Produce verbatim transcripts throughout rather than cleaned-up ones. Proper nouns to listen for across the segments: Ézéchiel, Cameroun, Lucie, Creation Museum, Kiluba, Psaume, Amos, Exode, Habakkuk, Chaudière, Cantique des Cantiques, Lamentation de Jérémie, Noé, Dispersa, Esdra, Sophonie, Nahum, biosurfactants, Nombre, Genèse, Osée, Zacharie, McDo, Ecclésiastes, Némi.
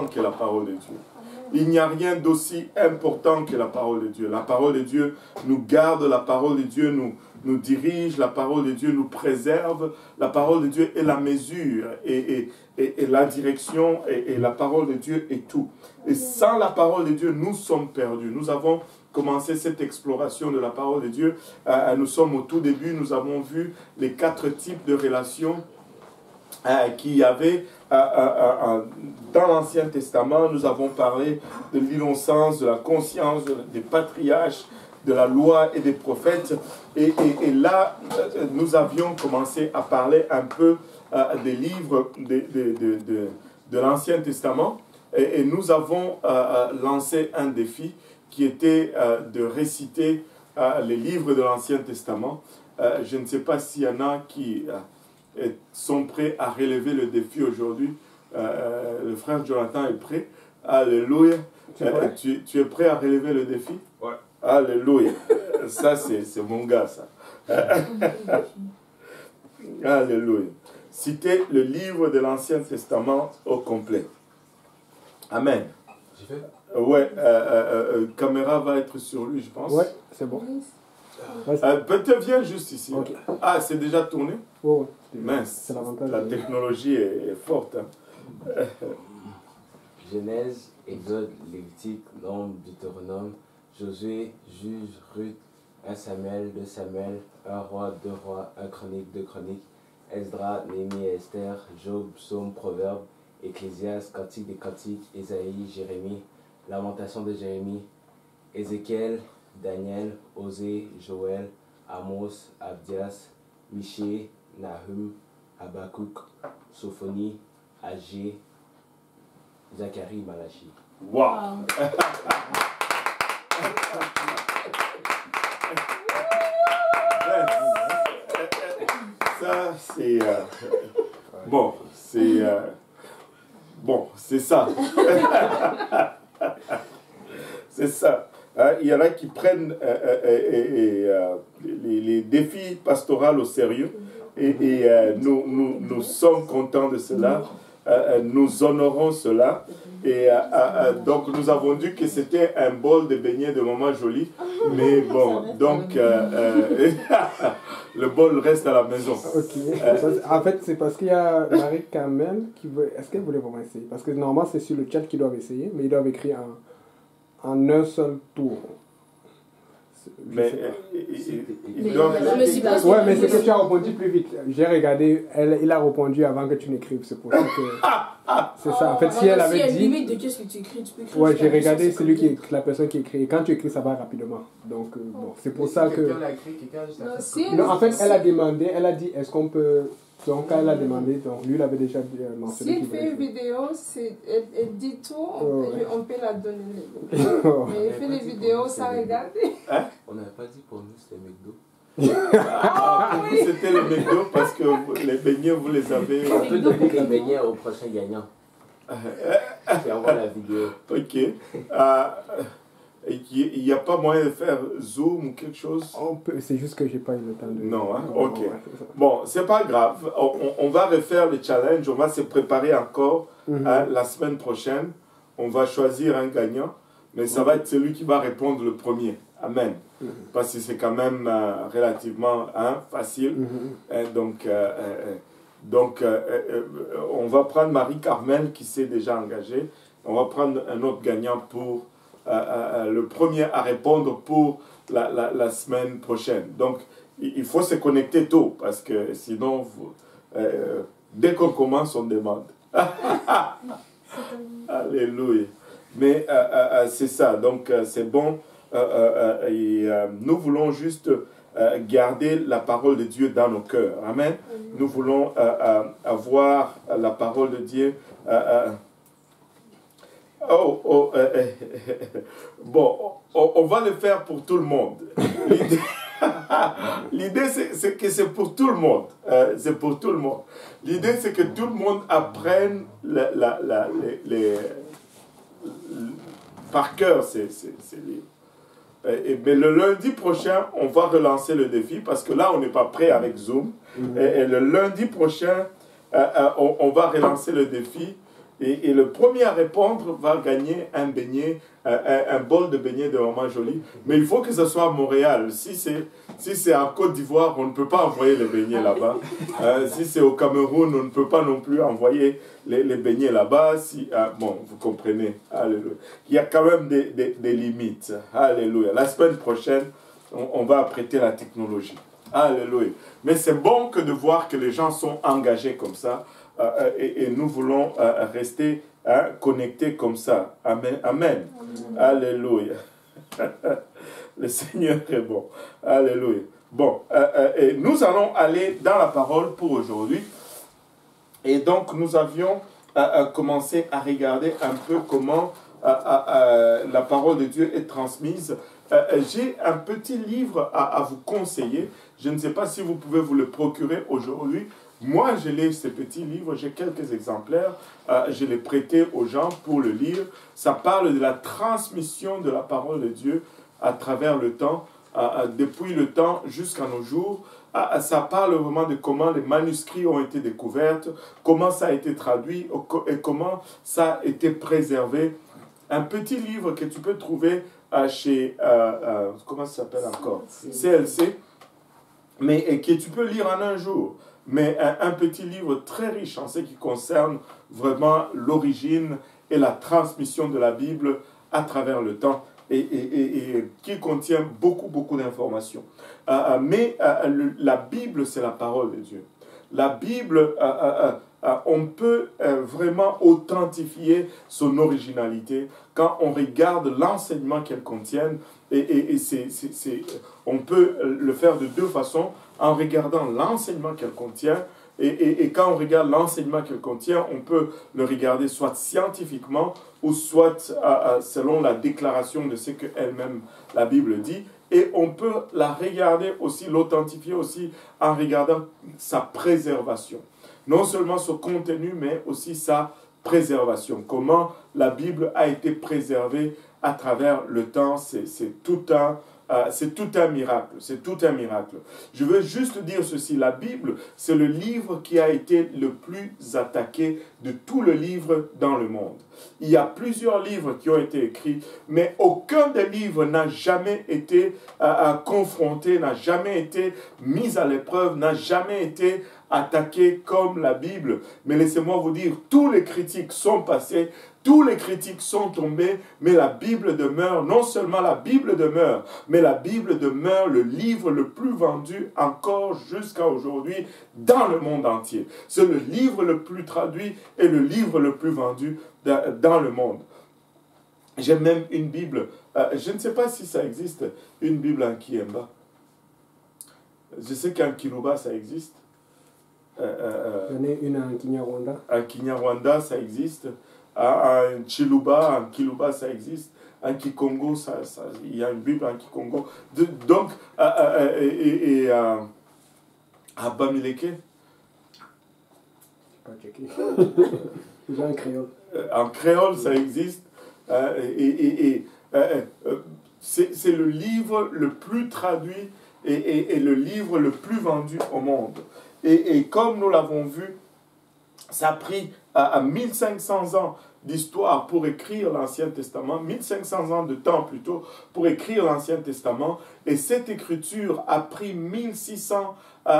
puissant que la parole de Dieu. Il n'y a rien d'aussi important que la parole de Dieu. La parole de Dieu nous garde, la parole de Dieu nous, nous dirige, la parole de Dieu nous préserve. La parole de Dieu est la mesure et, et, et, et la direction et, et la parole de Dieu est tout. Et sans la parole de Dieu, nous sommes perdus. Nous avons commencé cette exploration de la parole de Dieu. Euh, nous sommes au tout début, nous avons vu les quatre types de relations euh, qu'il y avait. Dans l'Ancien Testament, nous avons parlé de l'innocence, de la conscience, des patriarches, de la loi et des prophètes. Et, et, et là, nous avions commencé à parler un peu euh, des livres de, de, de, de, de l'Ancien Testament. Et, et nous avons euh, lancé un défi qui était euh, de réciter euh, les livres de l'Ancien Testament. Euh, je ne sais pas s'il y en a qui... Euh, Et sont prêts à relever le défi aujourd'hui. Euh, le frère Jonathan est prêt. Alléluia. Euh, tu, tu es prêt à relever le défi? Ouais. Alléluia. Ça, c'est mon gars, ça. Alléluia. Citez le livre de l'Ancien Testament au complet. Amen. J'y vais? Ouais. Euh, euh, euh, caméra va être sur lui, je pense. Ouais, c'est bon. Euh, Peut-être viens juste ici. Okay. Ah, c'est déjà tourné? Oh, mince, la technologie est, est forte. Hein. Genèse, Exode, Lévitique, Nombre, Deutéronome, Josué, Juge, Ruth, un Samuel, deux Samuel, un Roi, deux Rois, un Chronique, deux Chroniques, Esdra, Némi et Esther, Job, Psaume, Proverbe, Ecclésiastes, Cantique des Cantiques, Esaïe, Jérémie, Lamentation de Jérémie, Ézéchiel, Daniel, Osée, Joël, Amos, Abdias, Michée, Nahum, Habakkuk, Sophonie, Agé, Zacharie, Malachi. Wow! wow. Ça, c'est... Euh... Bon, c'est... Euh... Bon, c'est ça. C'est ça. Il y en a qui prennent euh, euh, euh, euh, les, les défis pastoraux au sérieux et, et euh, nous, nous, nous sommes contents de cela, euh, nous honorons cela et euh, euh, donc nous avons dit que c'était un bol de beignets de maman jolie, mais bon, donc euh, euh, le bol reste à la maison. Okay. Euh, en fait c'est parce qu'il y a Marie-Carmel qui veut, est-ce qu'elle voulait vraiment essayer? Parce que normalement c'est sur le chat qu'ils doivent essayer, mais ils doivent écrire en... en un seul tour. Mais c'est que tu as répondu plus vite. J'ai regardé, elle, il a répondu avant que tu n'écrives. C'est pour ça que... C'est oh, ça. En fait, si elle avait dit... limite de qu'est-ce que tu écris, tu peux écrire. Ouais, j'ai regardé, c'est lui qui est la personne qui écrit. Et quand tu écris, ça va rapidement. Donc, euh, oh. bon, c'est pour ça que... Quelqu'un a écrit, quelqu'un juste à faire. Non, en fait, elle a demandé, elle a dit, est-ce qu'on peut... Donc, elle a demandé, donc lui, il avait déjà mentionné. S'il fait une vidéo, elle dit tout, oh, ouais. on peut la donner. Mais il fait les vidéos sans regarder. Hein? On n'avait pas dit pour nous, c'était McDo. Ah, oh, oui. C'était le McDo parce que vous, les beignets, vous les avez. On peut donner les beignets au prochain gagnant. C'est avoir la vidéo. Ok. Uh, Il n'y a pas moyen de faire Zoom ou quelque chose? C'est juste que je n'ai pas eu le temps de... Non, hein? Ok. Bon, c'est pas grave. On, on, on va refaire le challenge. On va se préparer encore mm-hmm. hein, la semaine prochaine. On va choisir un gagnant. Mais ça mm-hmm. va être celui qui va répondre le premier. Amen. Mm-hmm. Parce que c'est quand même euh, relativement hein, facile. Mm-hmm. Et donc, euh, euh, donc euh, euh, on va prendre Marie-Carmel qui s'est déjà engagée. On va prendre un autre gagnant pour... Euh, euh, le premier à répondre pour la, la, la semaine prochaine. Donc, il, il faut se connecter tôt, parce que sinon, vous, euh, dès qu'on commence, on demande. Alléluia. Mais euh, euh, c'est ça, donc euh, c'est bon. Euh, euh, et, euh, nous voulons juste euh, garder la parole de Dieu dans nos cœurs. Amen. Mm-hmm. Nous voulons euh, euh, avoir la parole de Dieu... Euh, euh, Oh, oh, euh, euh, euh, bon, on, on va le faire pour tout le monde. L'idée, c'est que c'est pour tout le monde. Euh, c'est pour tout le monde. L'idée, c'est que tout le monde apprenne la, la, la, les, les, les, par cœur ces livres. Et, et, mais le lundi prochain, on va relancer le défi parce que là, on n'est pas prêt avec Zoom. Mm-hmm. et, et le lundi prochain, euh, euh, on, on va relancer le défi. Et, et le premier à répondre va gagner un beignet, un, un, un bol de beignet de vraiment joli. Mais il faut que ce soit à Montréal. Si c'est si en Côte d'Ivoire, on ne peut pas envoyer les beignets là-bas. Euh, si c'est au Cameroun, on ne peut pas non plus envoyer les, les beignets là-bas. Si, ah, bon, vous comprenez. Alléluia. Il y a quand même des, des, des limites. Alléluia. La semaine prochaine, on, on va apprêter la technologie. Alléluia. Mais c'est bon que de voir que les gens sont engagés comme ça. Euh, et, et nous voulons euh, rester hein, connectés comme ça. Amen. Amen. Amen. Alléluia. Le Seigneur est bon. Alléluia. Bon, euh, euh, et nous allons aller dans la parole pour aujourd'hui. Et donc, nous avions euh, commencé à regarder un peu comment euh, euh, la parole de Dieu est transmise. Euh, J'ai un petit livre à, à vous conseiller. Je ne sais pas si vous pouvez vous le procurer aujourd'hui. Moi, je lis ce petit livre, j'ai quelques exemplaires, euh, je l'ai prêté aux gens pour le lire. Ça parle de la transmission de la parole de Dieu à travers le temps, euh, depuis le temps jusqu'à nos jours. Euh, ça parle vraiment de comment les manuscrits ont été découverts, comment ça a été traduit et comment ça a été préservé. Un petit livre que tu peux trouver euh, chez, euh, euh, comment ça s'appelle encore? C L C, mais et que tu peux lire en un jour. Mais un, un petit livre très riche en ce qui concerne vraiment l'origine et la transmission de la Bible à travers le temps et, et, et, et qui contient beaucoup, beaucoup d'informations. Euh, mais euh, le, la Bible, c'est la parole de Dieu. La Bible, euh, euh, euh, on peut euh, vraiment authentifier son originalité quand on regarde l'enseignement qu'elle contient. Et, et, et c'est, c'est, c'est, on peut le faire de deux façons, en regardant l'enseignement qu'elle contient. Et, et, et quand on regarde l'enseignement qu'elle contient, on peut le regarder soit scientifiquement ou soit euh, selon la déclaration de ce qu'elle-même, la Bible, dit. Et on peut la regarder aussi, l'authentifier aussi, en regardant sa préservation. Non seulement son contenu, mais aussi sa préservation. Comment la Bible a été préservée à travers le temps, c'est tout, euh, tout un miracle, c'est tout un miracle. Je veux juste dire ceci, la Bible, c'est le livre qui a été le plus attaqué de tout le livre dans le monde. Il y a plusieurs livres qui ont été écrits, mais aucun des livres n'a jamais été euh, confronté, n'a jamais été mis à l'épreuve, n'a jamais été attaqué comme la Bible. Mais laissez-moi vous dire, tous les critiques sont passés, tous les critiques sont tombés, mais la Bible demeure, non seulement la Bible demeure, mais la Bible demeure le livre le plus vendu encore jusqu'à aujourd'hui dans le monde entier. C'est le livre le plus traduit et le livre le plus vendu dans le monde. J'ai même une Bible, euh, je ne sais pas si ça existe, une Bible en Kinyarwanda. Je sais qu'en Kiluba ça existe. Euh, euh, J'en ai une en Kinyarwanda. En Kinyarwanda ça existe. En Chiluba, en Kiluba, ça existe. En Kikongo, ça, ça, il y a une Bible en Kikongo. De, donc, euh, euh, et, et euh, à Bamileke. En créole. En créole, ça existe. Euh, et et, et euh, euh, c'est le livre le plus traduit et, et, et le livre le plus vendu au monde. Et, et comme nous l'avons vu, ça a pris à mille cinq cents ans d'histoire pour écrire l'Ancien Testament, mille cinq cents ans de temps plutôt pour écrire l'Ancien Testament, et cette écriture a pris mille six cents euh,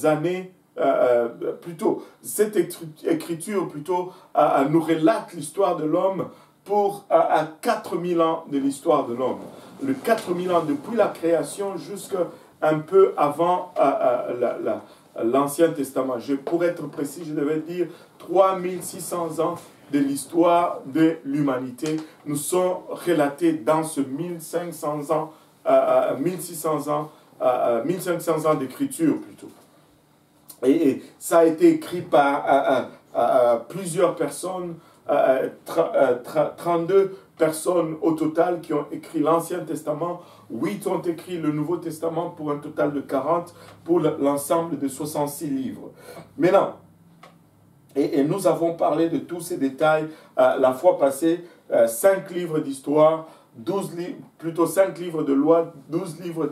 euh, années euh, plutôt. Cette écriture plutôt euh, nous relate l'histoire de l'homme pour euh, à quatre mille ans de l'histoire de l'homme. Le quatre mille ans depuis la création jusqu'à un peu avant euh, euh, la, la l'Ancien Testament. Je, pour être précis, je devais dire trois mille six cents ans de l'histoire de l'humanité nous sont relatés dans ce mille cinq cents ans, euh, mille six cents ans, euh, mille cinq cents ans d'écriture plutôt. Et, et ça a été écrit par euh, euh, euh, plusieurs personnes, euh, trente-deux personnes au total qui ont écrit l'Ancien Testament, huit ont écrit le Nouveau Testament pour un total de quarante, pour l'ensemble de soixante-six livres. Maintenant, et, et nous avons parlé de tous ces détails euh, la fois passée, euh, cinq livres d'histoire, li plutôt cinq livres de loi, douze livres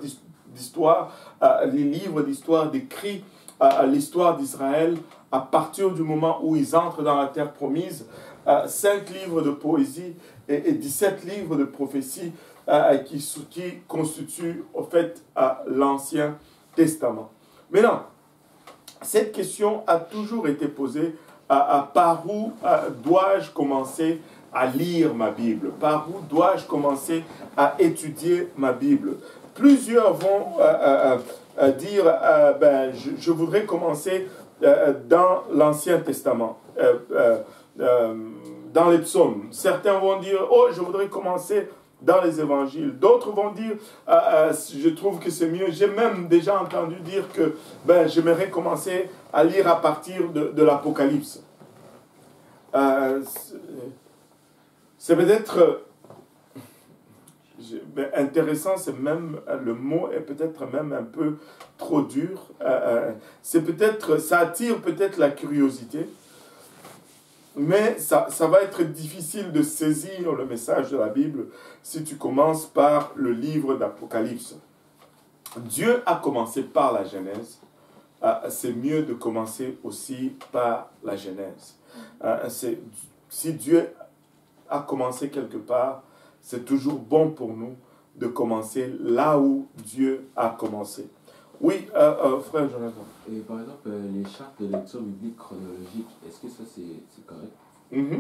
d'histoire, euh, les livres d'histoire décrit euh, l'histoire d'Israël à partir du moment où ils entrent dans la terre promise, euh, cinq livres de poésie et, et dix-sept livres de prophétie euh, qui, qui constituent en fait euh, l'Ancien Testament. Maintenant, cette question a toujours été posée euh, par où euh, dois-je commencer à lire ma Bible? Par où dois-je commencer à étudier ma Bible? Plusieurs vont euh, euh, dire, euh, ben, je, je voudrais commencer euh, dans l'Ancien Testament, euh, euh, euh, dans les psaumes. Certains vont dire, oh, je voudrais commencer dans les évangiles. D'autres vont dire, euh, euh, je trouve que c'est mieux. J'ai même déjà entendu dire que ben, j'aimerais commencer à lire à partir de, de l'Apocalypse. Euh, c'est peut-être... Mais intéressant, c'est même, le mot est peut-être même un peu trop dur. Euh, c'est peut-être, ça attire peut-être la curiosité, mais ça, ça va être difficile de saisir le message de la Bible si tu commences par le livre d'Apocalypse. Dieu a commencé par la Genèse. Euh, c'est mieux de commencer aussi par la Genèse. Euh, c'est, si Dieu a commencé quelque part, c'est toujours bon pour nous de commencer là où Dieu a commencé. Oui, euh, euh, frère Jonathan. Et par exemple, euh, les chartes de lecture biblique chronologique, est-ce que ça, c'est correct? Mm-hmm.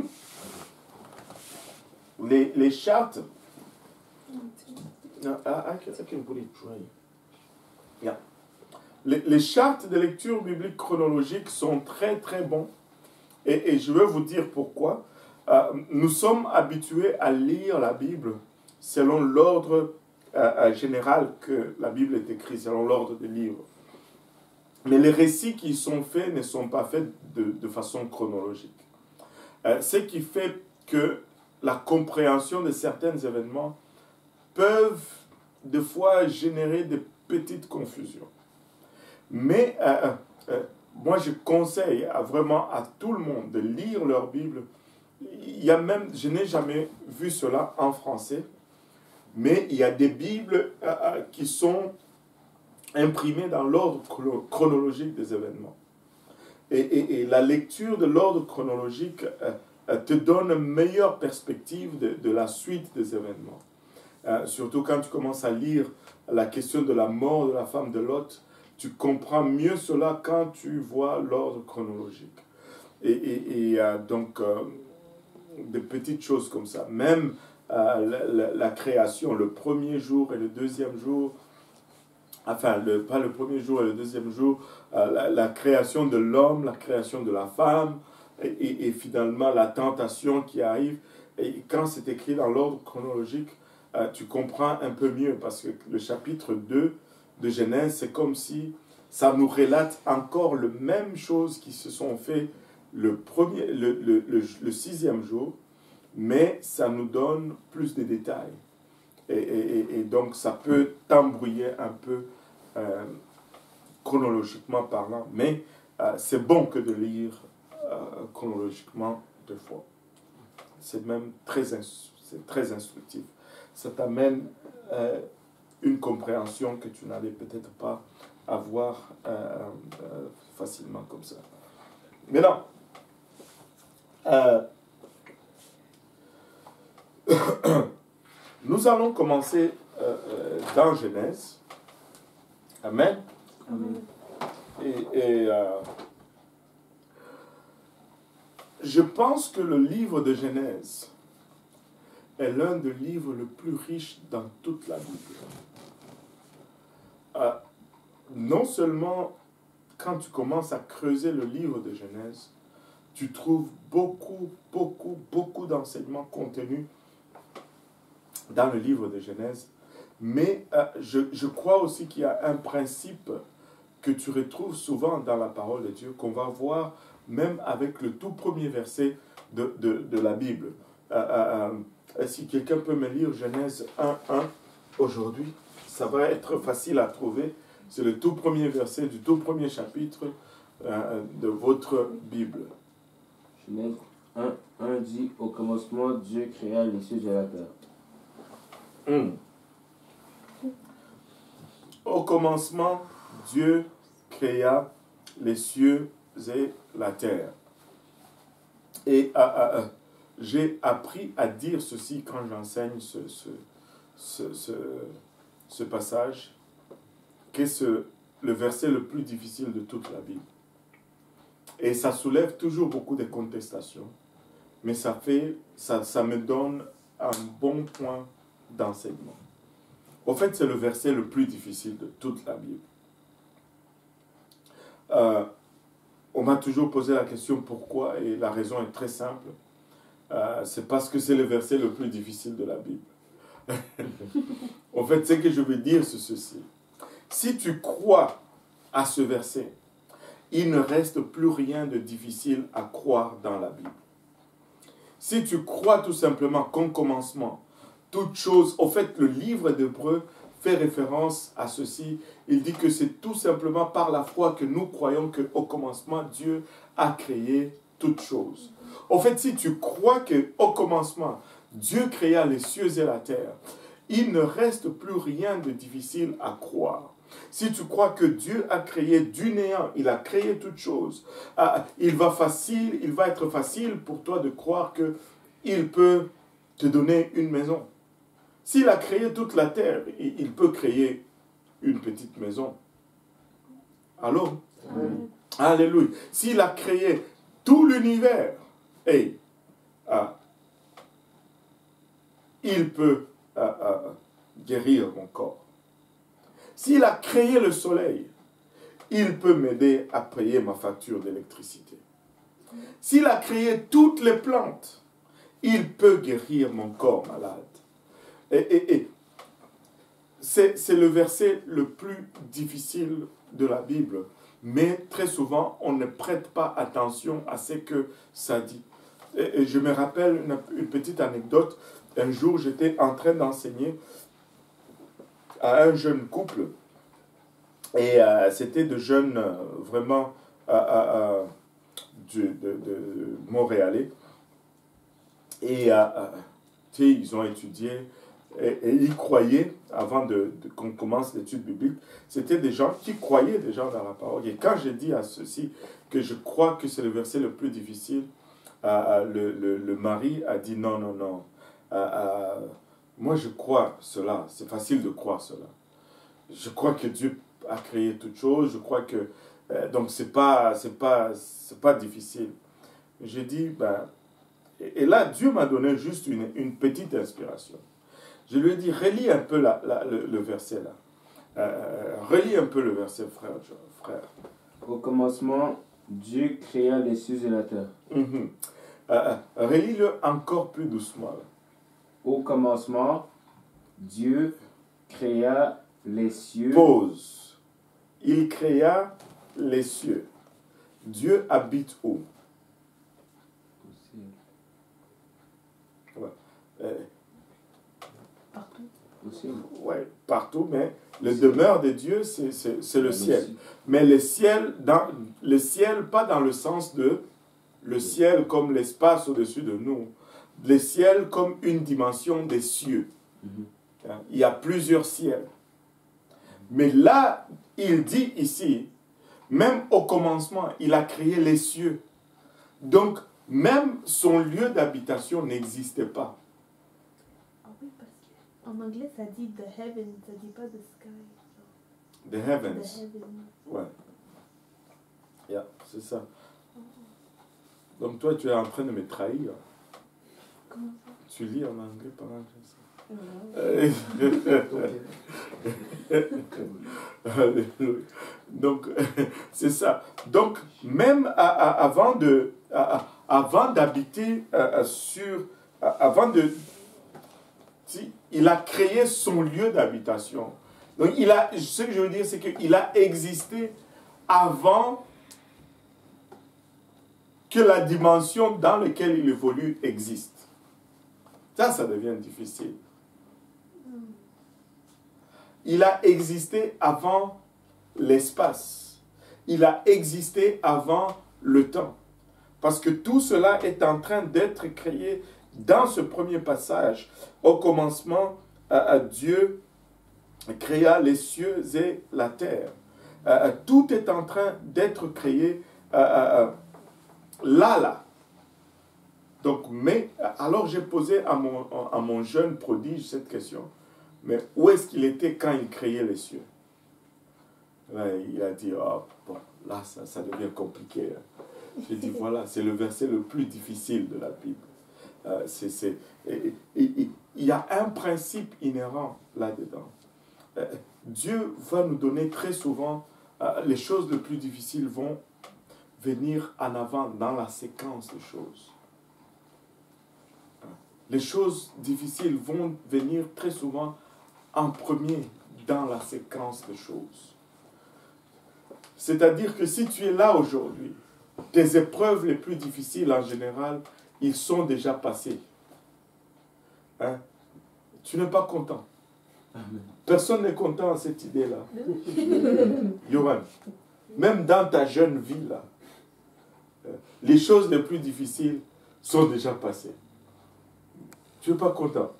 Okay. Les, les chartes... I, I can put it right. Yeah. Les, les chartes de lecture biblique chronologique sont très, très bons. Et, et je veux vous dire pourquoi. Euh, nous sommes habitués à lire la Bible selon l'ordre euh, général que la Bible est écrite, selon l'ordre des livres. Mais les récits qui sont faits ne sont pas faits de, de façon chronologique. Euh, ce qui fait que la compréhension de certains événements peuvent des fois générer des petites confusions. Mais euh, euh, moi, je conseille à, vraiment à tout le monde de lire leur Bible. Il y a même, je n'ai jamais vu cela en français, mais il y a des Bibles euh, qui sont imprimées dans l'ordre chronologique des événements. Et, et, et la lecture de l'ordre chronologique euh, te donne une meilleure perspective de, de la suite des événements. Euh, surtout quand tu commences à lire la question de la mort de la femme de Lot, tu comprends mieux cela quand tu vois l'ordre chronologique. Et, et, et euh, donc... Euh, des petites choses comme ça. Même euh, la, la, la création, le premier jour et le deuxième jour, enfin, le, pas le premier jour et le deuxième jour, euh, la, la création de l'homme, la création de la femme, et, et, et finalement la tentation qui arrive. Et quand c'est écrit dans l'ordre chronologique, euh, tu comprends un peu mieux, parce que le chapitre deux de Genèse, c'est comme si ça nous relate encore les mêmes choses qui se sont faites Le, premier, le, le, le, le sixième jour, mais ça nous donne plus de détails. Et, et, et donc, ça peut t'embrouiller un peu euh, chronologiquement parlant, mais euh, c'est bon que de lire euh, chronologiquement deux fois. C'est même très, c'est très instructif. Ça t'amène euh, une compréhension que tu n'allais peut-être pas avoir euh, euh, facilement comme ça. Mais non. Euh, nous allons commencer euh, euh, dans Genèse. Amen. Amen. Et, et euh, je pense que le livre de Genèse est l'un des livres les plus riches dans toute la Bible. Euh, non seulement quand tu commences à creuser le livre de Genèse, tu trouves beaucoup, beaucoup, beaucoup d'enseignements contenus dans le livre de Genèse. Mais euh, je, je crois aussi qu'il y a un principe que tu retrouves souvent dans la parole de Dieu, qu'on va voir même avec le tout premier verset de, de, de la Bible. Euh, euh, si quelqu'un peut me lire Genèse un un aujourd'hui, ça va être facile à trouver. C'est le tout premier verset du tout premier chapitre euh, de votre Bible. Genèse un un dit, au commencement, Dieu créa les cieux et la terre. Mm. Au commencement, Dieu créa les cieux et la terre. Et euh, euh, j'ai appris à dire ceci quand j'enseigne ce, ce, ce, ce, ce passage, que c'est le verset le plus difficile de toute la Bible. Et ça soulève toujours beaucoup de contestations, mais ça, fait, ça, ça me donne un bon point d'enseignement. Au fait, c'est le verset le plus difficile de toute la Bible. Euh, on m'a toujours posé la question pourquoi, et la raison est très simple. Euh, c'est parce que c'est le verset le plus difficile de la Bible. Au fait, ce que je veux dire, c'est ceci. Si tu crois à ce verset, il ne reste plus rien de difficile à croire dans la Bible. Si tu crois tout simplement qu'en commencement, toute chose, au fait, le livre d'Hébreux fait référence à ceci. Il dit que c'est tout simplement par la foi que nous croyons qu'au commencement, Dieu a créé toutes choses. Au fait, si tu crois qu'au commencement, Dieu créa les cieux et la terre, il ne reste plus rien de difficile à croire. Si tu crois que Dieu a créé du néant, il a créé toutes choses, il va, facile, il va être facile pour toi de croire qu'il peut te donner une maison. S'il a créé toute la terre, il peut créer une petite maison. Allô? Amen. Alléluia. S'il a créé tout l'univers, hey, ah, il peut ah, ah, guérir mon corps. S'il a créé le soleil, il peut m'aider à payer ma facture d'électricité. S'il a créé toutes les plantes, il peut guérir mon corps malade. Et, et, et c'est le verset le plus difficile de la Bible. Mais très souvent, on ne prête pas attention à ce que ça dit. Et, et je me rappelle une, une petite anecdote. Un jour, j'étais en train d'enseigner à un jeune couple. Et euh, c'était de jeunes, euh, vraiment, euh, euh, de, de, de Montréalais. Et euh, ils ont étudié et, et ils croyaient, avant de, de, qu'on commence l'étude biblique, c'était des gens qui croyaient déjà dans la parole. Et quand j'ai dit à ceux-ci que je crois que c'est le verset le plus difficile, euh, le, le, le mari a dit non, non, non. Euh, euh, moi je crois cela, c'est facile de croire cela. Je crois que Dieu a créé toutes choses, je crois que... Euh, donc c'est pas, c'est pas, c'est pas difficile. J'ai dit, ben... Et là, Dieu m'a donné juste une, une petite inspiration. Je lui ai dit, relis un peu la, la, le, le verset là. Euh, relis un peu le verset, frère. frère. Au commencement, Dieu créa les cieux et la terre. Mm-hmm. euh, Relis-le encore plus doucement. Là. Au commencement, Dieu créa les cieux. Pause. Il créa les cieux. Dieu habite où? Euh, partout. Ouais, partout, mais le demeure de Dieu, c'est le ciel. Mais le ciel, dans, le ciel, pas dans le sens de le ciel comme l'espace au-dessus de nous. Le ciel comme une dimension des cieux. Mm-hmm. Il y a plusieurs ciels. Mais là, il dit ici, même au commencement, il a créé les cieux. Donc, même son lieu d'habitation n'existait pas. En anglais, ça dit « the heaven », ça dit pas « the sky ». « The heavens ». Ouais. Yeah, c'est ça. Oh. Donc toi, tu es en train de me trahir. Comment ça? Tu lis en anglais pendant que ça. Donc, c'est ça. Donc, même à, à, avant de, à, avant d'habiter euh, sur... À, avant de... Si, il a créé son lieu d'habitation. Donc, il a, ce que je veux dire, c'est qu'il a existé avant que la dimension dans laquelle il évolue existe. Ça, ça devient difficile. Il a existé avant l'espace. Il a existé avant le temps. Parce que tout cela est en train d'être créé. Dans ce premier passage, au commencement, euh, Dieu créa les cieux et la terre. Euh, tout est en train d'être créé euh, euh, là, là. Donc, mais, alors j'ai posé à mon, à mon jeune prodige cette question. Mais où est-ce qu'il était quand il créait les cieux? Là, il a dit, oh, bon, là, ça, ça devient compliqué. J'ai dit, voilà, c'est le verset le plus difficile de la Bible. Euh, c'est, c'est, et, et, et, il y a un principe inhérent là-dedans. Euh, Dieu va nous donner très souvent, euh, les choses les plus difficiles vont venir en avant dans la séquence de choses. Les choses difficiles vont venir très souvent en premier dans la séquence de choses. C'est-à-dire que si tu es là aujourd'hui, tes épreuves les plus difficiles en général, ils sont déjà passés. Hein? Tu n'es pas content. Personne n'est content à cette idée-là. Yohan, même dans ta jeune vie, là, les choses les plus difficiles sont déjà passées. Tu n'es pas content.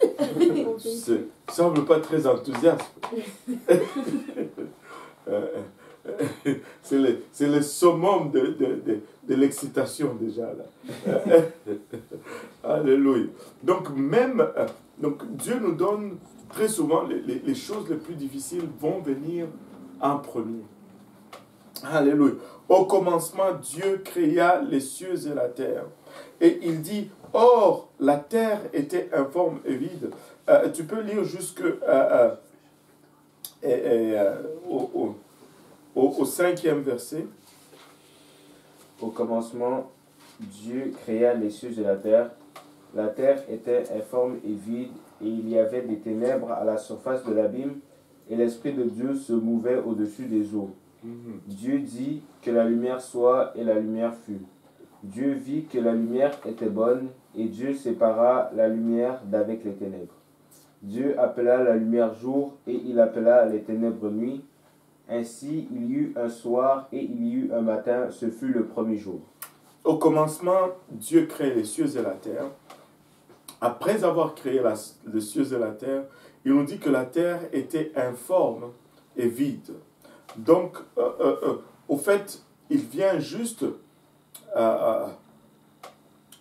Tu ne sembles pas très enthousiaste. C'est le, le summum de, de, de, de l'excitation déjà là. Alléluia. Donc même, donc Dieu nous donne très souvent les, les, les choses les plus difficiles vont venir en premier. Alléluia. Au commencement, Dieu créa les cieux et la terre. Et il dit, or, la terre était informe et vide. Euh, tu peux lire jusque... Euh, euh, et, et, euh, au, au, Au, au cinquième verset. Au commencement, Dieu créa les cieux et la terre. La terre était informe et vide, et il y avait des ténèbres à la surface de l'abîme, et l'Esprit de Dieu se mouvait au-dessus des eaux. Mm-hmm. Dieu dit que la lumière soit, et la lumière fut. Dieu vit que la lumière était bonne, et Dieu sépara la lumière d'avec les ténèbres. Dieu appela la lumière jour, et il appela les ténèbres nuit. Ainsi, il y eut un soir et il y eut un matin, ce fut le premier jour. Au commencement, Dieu crée les cieux et la terre. Après avoir créé la, les cieux et la terre, il nous dit que la terre était informe et vide. Donc, euh, euh, euh, au fait, il vient juste euh, euh,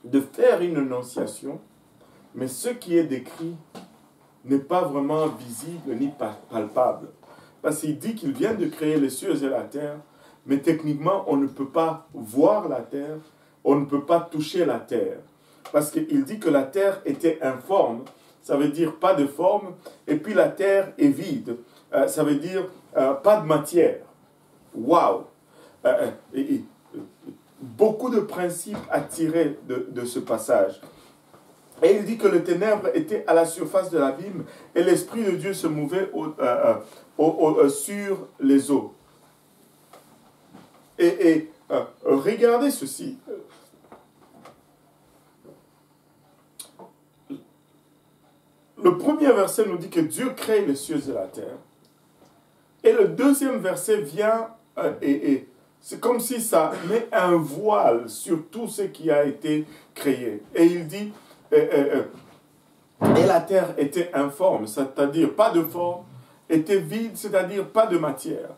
de faire une énonciation, mais ce qui est décrit n'est pas vraiment visible ni palpable. Parce qu'il dit qu'il vient de créer les cieux et la terre, mais techniquement, on ne peut pas voir la terre, on ne peut pas toucher la terre. Parce qu'il dit que la terre était informe, ça veut dire pas de forme, et puis la terre est vide, euh, ça veut dire euh, pas de matière. Waouh! Beaucoup de principes à tirer de, de ce passage. Et il dit que les ténèbres étaient à la surface de l'abîme, et l'Esprit de Dieu se mouvait au, euh, au, au, sur les eaux. Et, et euh, regardez ceci. Le premier verset nous dit que Dieu crée les cieux et la terre. Et le deuxième verset vient, euh, et, et c'est comme si ça met un voile sur tout ce qui a été créé. Et il dit... Et, et, et la terre était informe, c'est-à-dire pas de forme, était vide, c'est-à-dire pas de matière.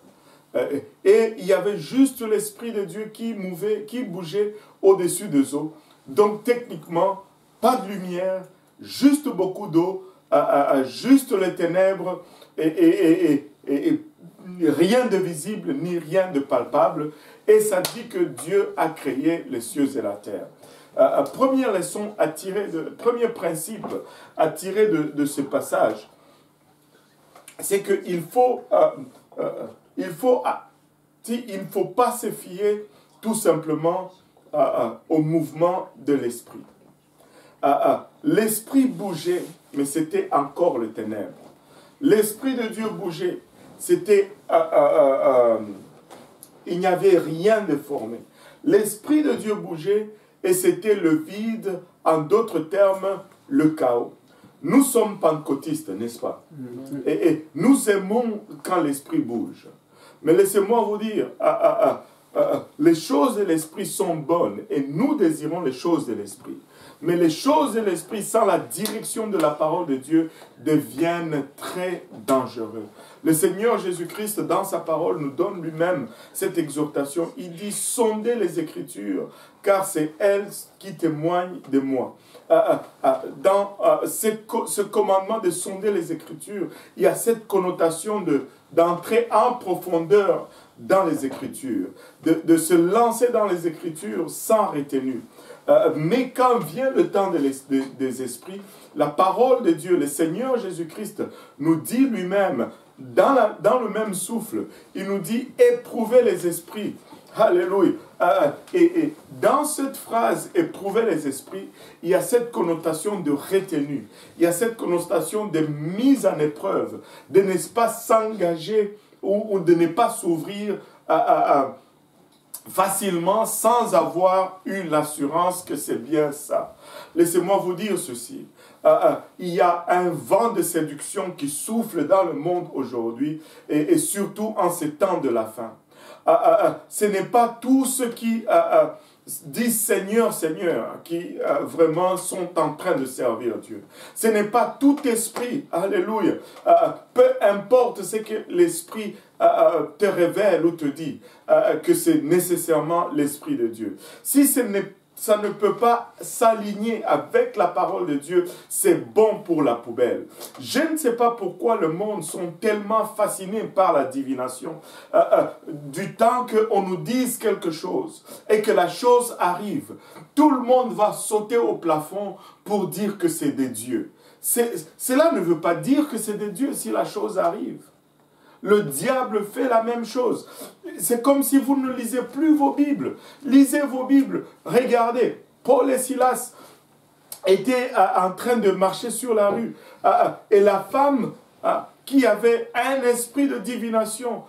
Et il y avait juste l'Esprit de Dieu qui mouvait, qui bougeait au-dessus des eaux. Donc techniquement, pas de lumière, juste beaucoup d'eau, juste les ténèbres, et, et, et, et, et rien de visible, ni rien de palpable. Et ça dit que Dieu a créé les cieux et la terre. Euh, première leçon à tirer, de, premier principe à tirer de, de ce passage, c'est qu'il faut, euh, euh, il faut, il ne faut pas se fier tout simplement euh, euh, au mouvement de l'esprit. Euh, euh, l'esprit bougeait, mais c'était encore les ténèbres. L'Esprit de Dieu bougeait, c'était, euh, euh, euh, il n'y avait rien de formé. L'Esprit de Dieu bougeait. Et c'était le vide, en d'autres termes, le chaos. Nous sommes pentecôtistes, n'est-ce pas? Et, et nous aimons quand l'esprit bouge. Mais laissez-moi vous dire, ah, ah, ah, ah, les choses de l'esprit sont bonnes et nous désirons les choses de l'esprit. Mais les choses de l'esprit sans la direction de la parole de Dieu deviennent très dangereuses. Le Seigneur Jésus-Christ, dans sa parole, nous donne lui-même cette exhortation. Il dit « Sondez les Écritures, car c'est elles qui témoignent de moi. » Dans ce commandement de sonder les Écritures, il y a cette connotation de, d'entrer en profondeur dans les Écritures, de, de se lancer dans les Écritures sans retenue. Euh, mais quand vient le temps de es de, des esprits, la parole de Dieu, le Seigneur Jésus-Christ, nous dit lui-même, dans, dans le même souffle, il nous dit « Éprouvez les esprits ». Alléluia. Euh, et, et dans cette phrase « Éprouver les esprits », il y a cette connotation de retenue, il y a cette connotation de mise en épreuve, de ne pas s'engager ou, ou de ne pas s'ouvrir à, à, à, facilement sans avoir eu l'assurance que c'est bien ça. Laissez-moi vous dire ceci. Euh, euh, il y a un vent de séduction qui souffle dans le monde aujourd'hui et, et surtout en ces temps de la fin. Uh, uh, uh, ce n'est pas tous ceux qui uh, uh, disent Seigneur, Seigneur, qui uh, vraiment sont en train de servir Dieu. Ce n'est pas tout esprit, alléluia, uh, peu importe ce que l'esprit uh, te révèle ou te dit, uh, que c'est nécessairement l'esprit de Dieu. Si ce n'est pas ça ne peut pas s'aligner avec la parole de Dieu, c'est bon pour la poubelle. Je ne sais pas pourquoi le monde sont tellement fascinés par la divination. Euh, euh, du temps qu'on nous dise quelque chose et que la chose arrive, tout le monde va sauter au plafond pour dire que c'est des dieux. Cela ne veut pas dire que c'est des dieux si la chose arrive. Le diable fait la même chose. C'est comme si vous ne lisez plus vos Bibles. Lisez vos Bibles. Regardez, Paul et Silas étaient en train de marcher sur la rue. Et la femme qui avait un esprit de divination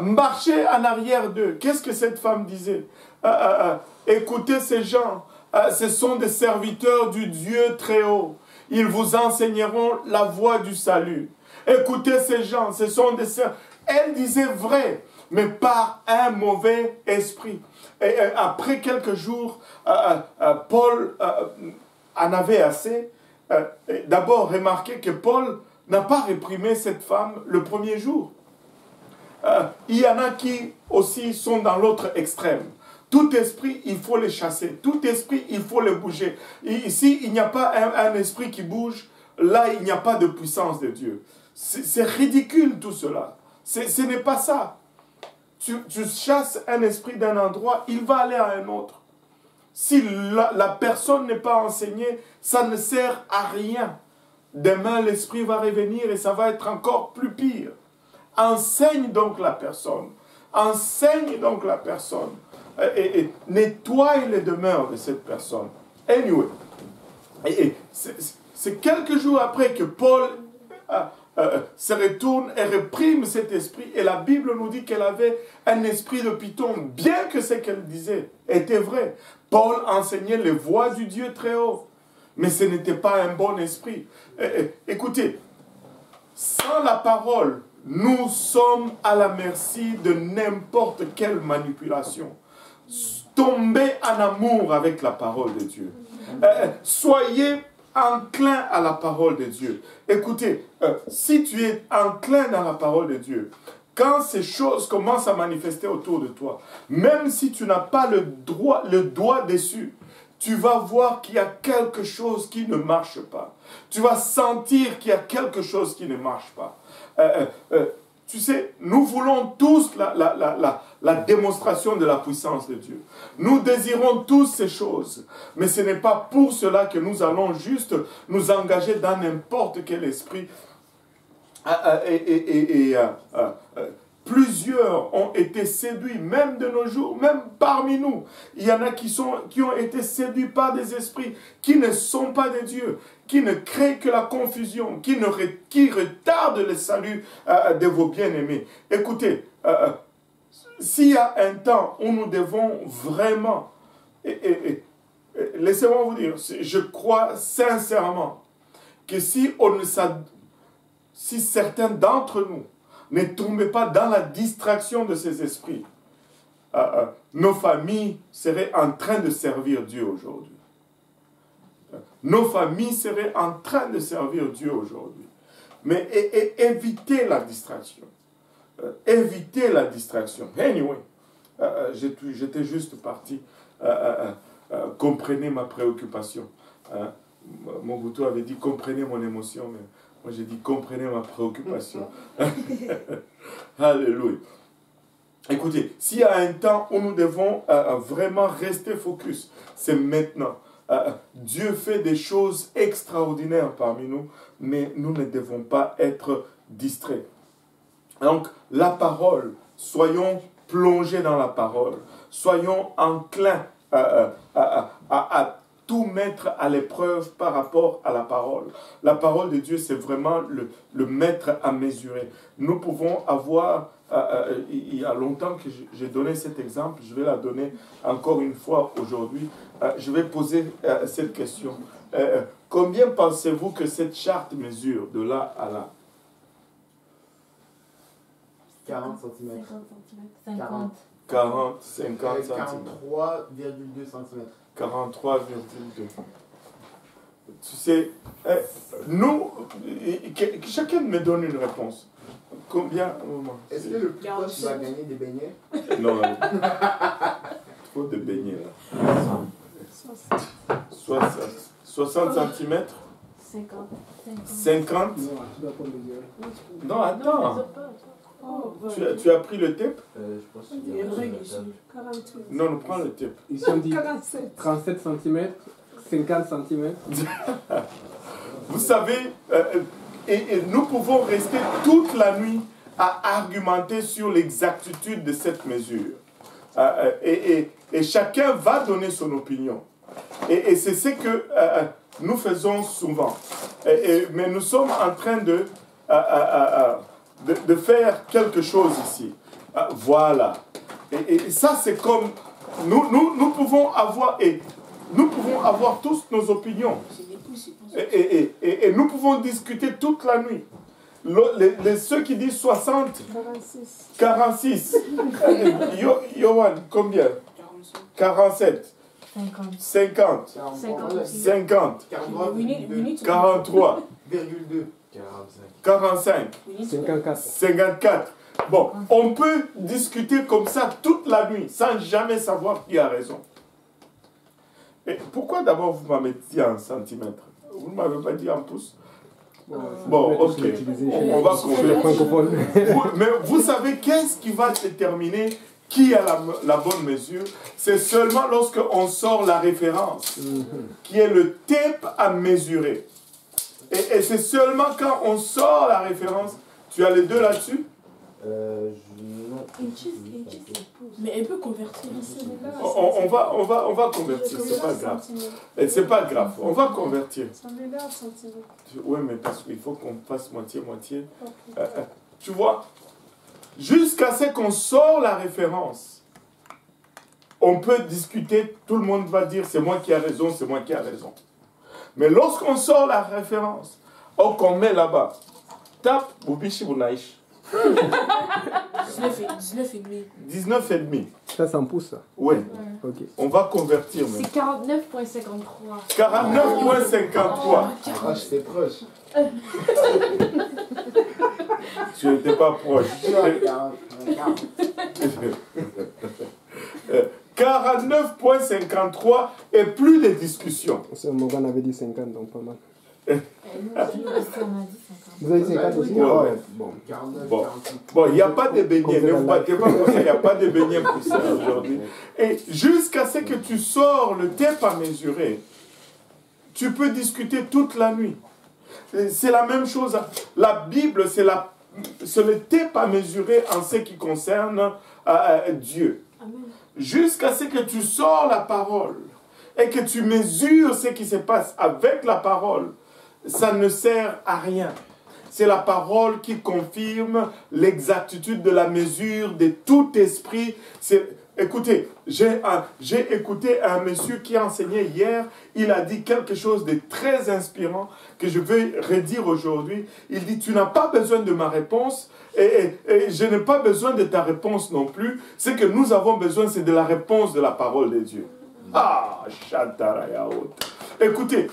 marchait en arrière d'eux. Qu'est-ce que cette femme disait? Écoutez ces gens, ce sont des serviteurs du Dieu très haut. Ils vous enseigneront la voie du salut. Écoutez ces gens, ce sont des sœurs. Elle disait vrai, mais par un mauvais esprit. Et après quelques jours, Paul en avait assez. D'abord, remarquez que Paul n'a pas réprimé cette femme le premier jour. Il y en a qui aussi sont dans l'autre extrême. Tout esprit, il faut les chasser. Tout esprit, il faut les bouger. Ici, il n'y a pas un, un esprit qui bouge. Là, il n'y a pas de puissance de Dieu. C'est ridicule tout cela. Ce n'est pas ça. Tu, tu chasses un esprit d'un endroit, il va aller à un autre. Si la, la personne n'est pas enseignée, ça ne sert à rien. Demain, l'esprit va revenir et ça va être encore plus pire. Enseigne donc la personne. Enseigne donc la personne. Et, et, et nettoie les demeures de cette personne. Anyway. Et, et, c'est, C'est quelques jours après que Paul euh, euh, se retourne et réprime cet esprit. Et la Bible nous dit qu'elle avait un esprit de python, bien que ce qu'elle disait était vrai. Paul enseignait les voies du Dieu très haut, mais ce n'était pas un bon esprit. Euh, écoutez, sans la parole, nous sommes à la merci de n'importe quelle manipulation. Tombez en amour avec la parole de Dieu. Euh, soyez enclin à la parole de Dieu. Écoutez, euh, si tu es enclin à la parole de Dieu, quand ces choses commencent à manifester autour de toi, même si tu n'as pas le, droit, le doigt dessus, tu vas voir qu'il y a quelque chose qui ne marche pas. Tu vas sentir qu'il y a quelque chose qui ne marche pas. Euh, euh, tu sais, nous voulons tous la, la, la, la, la démonstration de la puissance de Dieu. Nous désirons tous ces choses, mais ce n'est pas pour cela que nous allons juste nous engager dans n'importe quel esprit. Et, et, et, et, et plusieurs ont été séduits, même de nos jours, même parmi nous. Il y en a qui, sont, qui ont été séduits par des esprits qui ne sont pas des dieux, qui ne créent que la confusion, qui, ne, qui retardent le salut euh, de vos bien-aimés. Écoutez, euh, s'il y a un temps où nous devons vraiment, et, et, et, laissez-moi vous dire, je crois sincèrement que si, on ne si certains d'entre nous ne tombez pas dans la distraction de ces esprits. Euh, euh, nos familles seraient en train de servir Dieu aujourd'hui. Euh, nos familles seraient en train de servir Dieu aujourd'hui. Mais et, et, évitez la distraction. Euh, évitez la distraction. Anyway, euh, j'étais juste parti. Euh, euh, comprenez ma préoccupation. Euh, mon bouton avait dit comprenez mon émotion, mais moi j'ai dit comprenez ma préoccupation. Alléluia. Écoutez, s'il y a un temps où nous devons euh, vraiment rester focus, c'est maintenant. Euh, Dieu fait des choses extraordinaires parmi nous, mais nous ne devons pas être distraits. Donc, la parole, soyons plongés dans la parole. Soyons enclins euh, à, à, à, à tout mettre à l'épreuve par rapport à la parole. La parole de Dieu, c'est vraiment le, le maître à mesurer. Nous pouvons avoir... Euh, il y a longtemps que j'ai donné cet exemple, je vais la donner encore une fois aujourd'hui. Euh, je vais poser euh, cette question. Euh, combien pensez-vous que cette charte mesure de là à là? quarante centimètres. cinquante. quarante. quarante, cinquante centimètres. quarante-trois virgule deux centimètres. quarante-trois virgule deux. Tu sais, euh, nous, que, que chacun me donne une réponse. Combien? Est-ce que le plus proche va gagner des beignets? Non. Trop de beignets là. soixante centimètres. cinquante. Non, attends. Oh, tu, as, tu as pris le type? euh, Je pense qu'il y a quarante-huit. Non, nous prends le type. Ils ont dit trente-sept centimètres, cinquante centimètres. Vous savez... Euh, Et, et nous pouvons rester toute la nuit à argumenter sur l'exactitude de cette mesure. Euh, et, et, et chacun va donner son opinion. Et, et c'est ce que euh, nous faisons souvent. Et, et, mais nous sommes en train de, euh, euh, de, de faire quelque chose ici. Euh, voilà. Et, et ça, c'est comme... Nous, nous, nous, pouvons avoir, et nous pouvons avoir tous nos opinions. Et, et, et, et nous pouvons discuter toute la nuit. Le, les, les, ceux qui disent soixante, quarante-six, quarante-six. Yo, Yohan, combien? quarante-sept, cinquante, cinquante, quarante-trois virgule deux, quarante-cinq, cinquante-quatre. Bon, on peut discuter comme ça toute la nuit sans jamais savoir qui a raison. Et pourquoi d'abord vous m'avez dit en centimètres? Vous ne m'avez pas dit en pouces? Bon, bon ok. On va comprendre. Mais vous savez, qu'est-ce qui va déterminer qui a la, la bonne mesure? C'est seulement lorsqu'on sort la référence, qui est le type à mesurer. Et, et c'est seulement quand on sort la référence. Tu as les deux là-dessus? Euh, je... Une chose, une chose. Mais elle peut convertir. On, on, va, on, va, on va convertir, c'est pas grave. C'est pas grave, on va convertir. Oui, mais parce qu'il faut qu'on fasse moitié-moitié. Euh, tu vois, jusqu'à ce qu'on sort la référence, on peut discuter, tout le monde va dire c'est moi qui a raison, c'est moi qui a raison. Mais lorsqu'on sort la référence, oh, qu'on met là-bas, tape, boubichi bounaïch. dix-neuf et demi. dix-neuf et demi. Ça, ça en pousse, ça? Oui. Ouais. Okay. On va convertir. C'est quarante-neuf virgule cinquante-trois. quarante-neuf virgule cinquante-trois. Oh, proche, c'est proche. Tu n'étais pas proche. quarante-neuf virgule cinquante-trois et plus de discussions. Morgan avait dit cinquante, donc pas mal. Vous avez cinquante aussi? Ouais. Bon, il bon. Bon, n'y a pas de beignets. Ne vous battez pas pour ça. Il n'y a pas de beignets pour ça aujourd'hui. Et jusqu'à ce que tu sors le tape à mesurer, tu peux discuter toute la nuit. C'est la même chose. La Bible, c'est le tape à mesurer en ce qui concerne euh, Dieu. Jusqu'à ce que tu sors la parole et que tu mesures ce qui se passe avec la parole, ça ne sert à rien. C'est la parole qui confirme l'exactitude de la mesure de tout esprit. Écoutez, j'ai écouté un monsieur qui enseignait hier. Il a dit quelque chose de très inspirant que je vais redire aujourd'hui. Il dit, tu n'as pas besoin de ma réponse et, et, et je n'ai pas besoin de ta réponse non plus. Ce que nous avons besoin, c'est de la réponse de la parole de Dieu. Ah, Chantarayaot. Écoutez,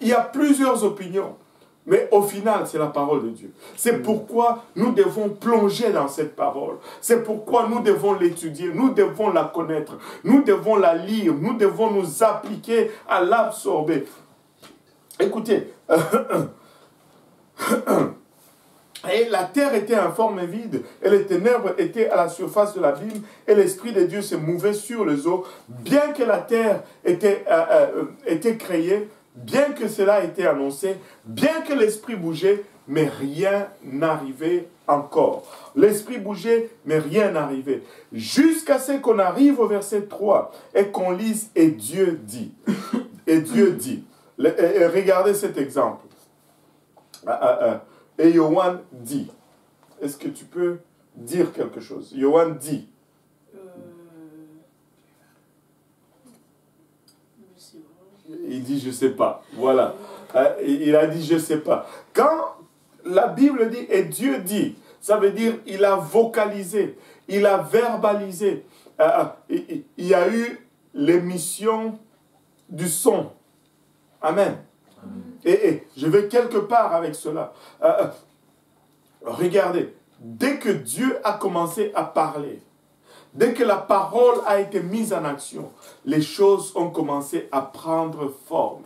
il y a plusieurs opinions, mais au final, c'est la parole de Dieu. C'est pourquoi nous devons plonger dans cette parole. C'est pourquoi nous devons l'étudier, nous devons la connaître, nous devons la lire, nous devons nous appliquer à l'absorber. Écoutez, et la terre était informe et vide, et les ténèbres étaient à la surface de l'abîme, et l'Esprit de Dieu se mouvait sur les eaux. Bien que la terre était, euh, euh, était créée, bien que cela ait été annoncé, bien que l'Esprit bougeait, mais rien n'arrivait encore. L'Esprit bougeait, mais rien n'arrivait. Jusqu'à ce qu'on arrive au verset trois, et qu'on lise, et Dieu dit. Et Dieu dit. Regardez cet exemple. Ah, ah, ah. Et Yohan dit. Est-ce que tu peux dire quelque chose? Yohan dit. Euh... Il dit je sais pas. Voilà. Il a dit je sais pas. Quand la Bible dit et Dieu dit, ça veut dire il a vocalisé, il a verbalisé. Il y a eu l'émission du son. Amen. Et, et je vais quelque part avec cela. Euh, regardez, dès que Dieu a commencé à parler, dès que la parole a été mise en action, les choses ont commencé à prendre forme.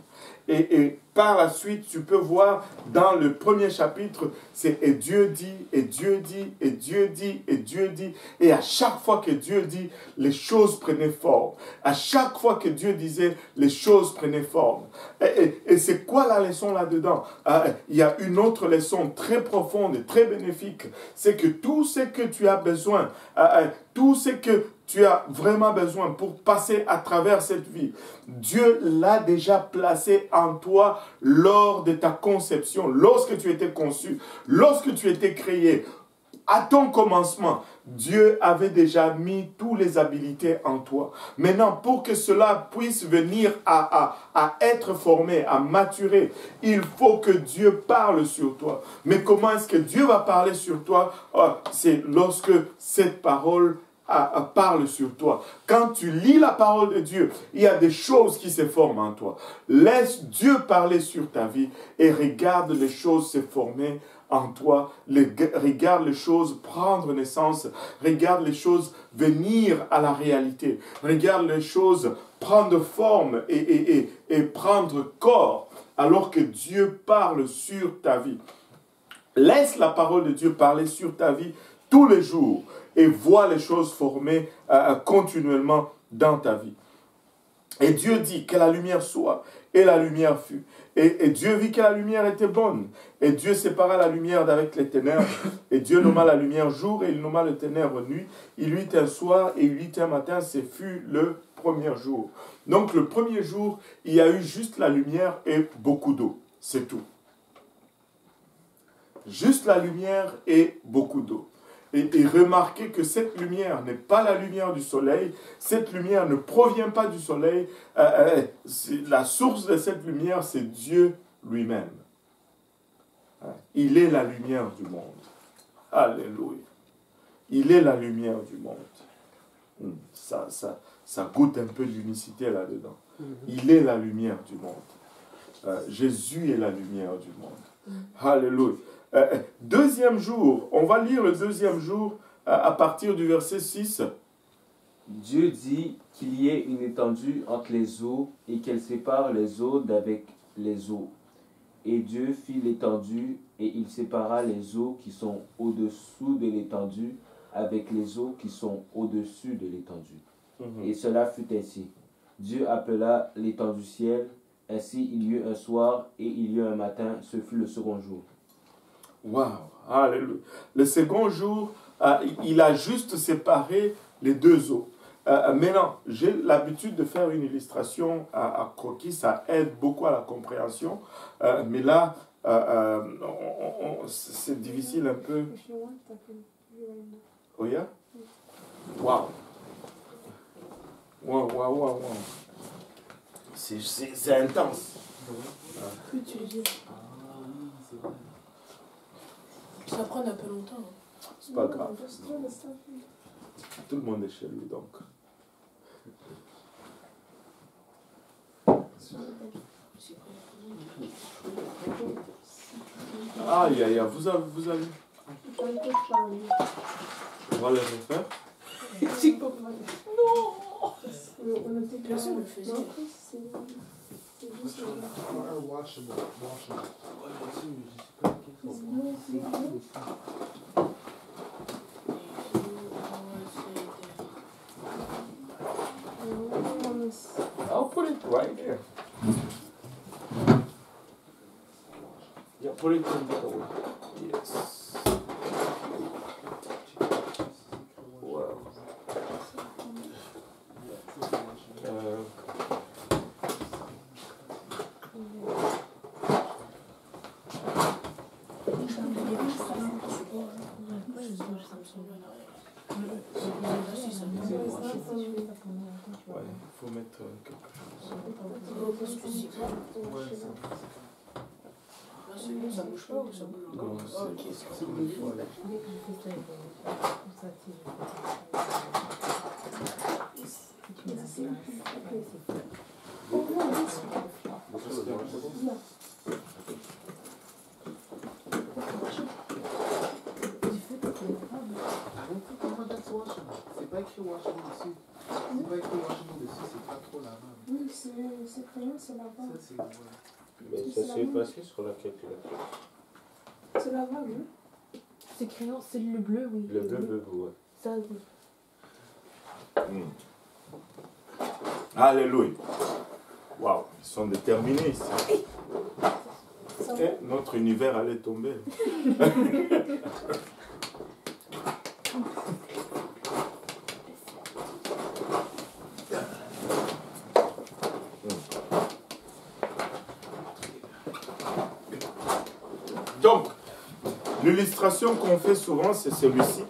Et, et par la suite, tu peux voir dans le premier chapitre, c'est « Et Dieu dit, et Dieu dit, et Dieu dit, et Dieu dit ». Et à chaque fois que Dieu dit, les choses prenaient forme. À chaque fois que Dieu disait, les choses prenaient forme. Et, et, et c'est quoi la leçon là-dedans? euh, Il y a une autre leçon très profonde et très bénéfique. C'est que tout ce que tu as besoin, euh, tout ce que tu as vraiment besoin pour passer à travers cette vie, Dieu l'a déjà placé en toi lors de ta conception, lorsque tu étais conçu, lorsque tu étais créé. À ton commencement, Dieu avait déjà mis toutes les habilités en toi. Maintenant, pour que cela puisse venir à, à, à être formé, à maturer, il faut que Dieu parle sur toi. Mais comment est-ce que Dieu va parler sur toi? C'est lorsque cette parole À, à parle sur toi. Quand tu lis la parole de Dieu, il y a des choses qui se forment en toi. Laisse Dieu parler sur ta vie et regarde les choses se former en toi. Les, regarde les choses prendre naissance. Regarde les choses venir à la réalité. Regarde les choses prendre forme et, et, et, et prendre corps alors que Dieu parle sur ta vie. Laisse la parole de Dieu parler sur ta vie tous les jours, et vois les choses formées euh, continuellement dans ta vie. Et Dieu dit que la lumière soit, et la lumière fut. Et, et Dieu vit que la lumière était bonne. Et Dieu sépara la lumière d'avec les ténèbres. Et Dieu nomma la lumière jour, et il nomma les ténèbres nuit. Il eut un soir, et il eut un matin, ce fut le premier jour. Donc le premier jour, il y a eu juste la lumière et beaucoup d'eau. C'est tout. Juste la lumière et beaucoup d'eau. Et, et remarquez que cette lumière n'est pas la lumière du soleil, cette lumière ne provient pas du soleil, euh, euh, la source de cette lumière, c'est Dieu lui-même. Il est la lumière du monde. Alléluia. Il est la lumière du monde. Ça, ça, ça goûte un peu d'unicité là-dedans. Il est la lumière du monde. Euh, Jésus est la lumière du monde. Alléluia. Euh, deuxième jour, on va lire le deuxième jour euh, à partir du verset six. Dieu dit qu'il y ait une étendue entre les eaux et qu'elle sépare les eaux d'avec les eaux. Et Dieu fit l'étendue et il sépara les eaux qui sont au-dessous de l'étendue avec les eaux qui sont au-dessus de l'étendue. Mmh. Et cela fut ainsi. Dieu appela l'étendue ciel. Ainsi il y eut un soir et il y eut un matin. Ce fut le second jour. Wow, alléluia. Le second jour, euh, il a juste séparé les deux eaux. Euh, maintenant, j'ai l'habitude de faire une illustration à, à croquis, ça aide beaucoup à la compréhension. Euh, mais là, euh, on, on, c'est difficile un peu. Oh yeah? Wow. Wow, wow, wow, wow. C'est intense. Que tu dis? Ça prend un peu longtemps. Hein. C'est pas grave. Tout le monde est chez lui, donc. Aïe, aïe, aïe, vous avez... Vous avez... On va les refaire. Non! Personne ne le faisait. I'll put it right here. Yeah, put it in the other way. Yes. Wow. Uh, Ouais, il faut mettre quelque chose. Ouais, ça. Ça bouge pas ou ça bouge encore? Non, c'est bon. C'est pas écrit Washington dessus. C'est pas écrit Washington dessus, c'est pas trop là-bas. Oui, c'est crayon, c'est là-bas. Ça, c'est ouais. Mais ça s'est effacé sur la calculatrice. C'est là-bas, oui. C'est crayon, c'est le bleu, oui. Le, le bleu, bleu, bleu, ouais. Ça, oui. Mmh. Alléluia. Waouh, ils sont déterminés ici. Et notre univers allait tomber. Donc, l'illustration qu'on fait souvent, c'est celui-ci.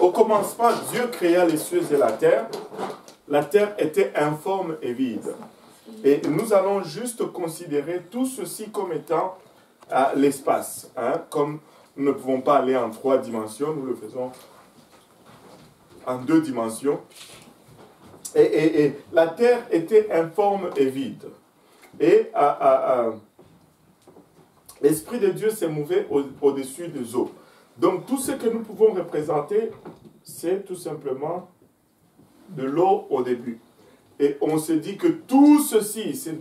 Au commencement, Dieu créa les cieux et la terre. La terre était informe et vide. Et nous allons juste considérer tout ceci comme étant euh, l'espace. Hein, comme nous ne pouvons pas aller en trois dimensions, nous le faisons en deux dimensions. Et, et, et la terre était informe et vide. Et... Euh, euh, euh, L'Esprit de Dieu s'est mouvé au-dessus des eaux. Donc, tout ce que nous pouvons représenter, c'est tout simplement de l'eau au début. Et on se dit que tout ceci, c'est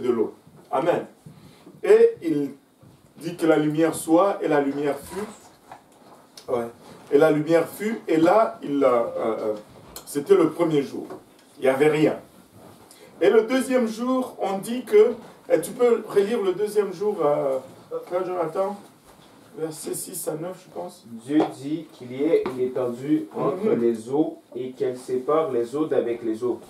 de l'eau. Amen. Et il dit que la lumière soit, et la lumière fut. Ouais. Et la lumière fut, et là, il, euh, euh, c'était le premier jour. Il n'y avait rien. Et le deuxième jour, on dit que... Et tu peux relire le deuxième jour, euh, frère Jonathan, versets six à neuf, je pense. Dieu dit qu'il y ait une étendue entre mm-hmm. les eaux et qu'elle sépare les eaux d'avec les eaux.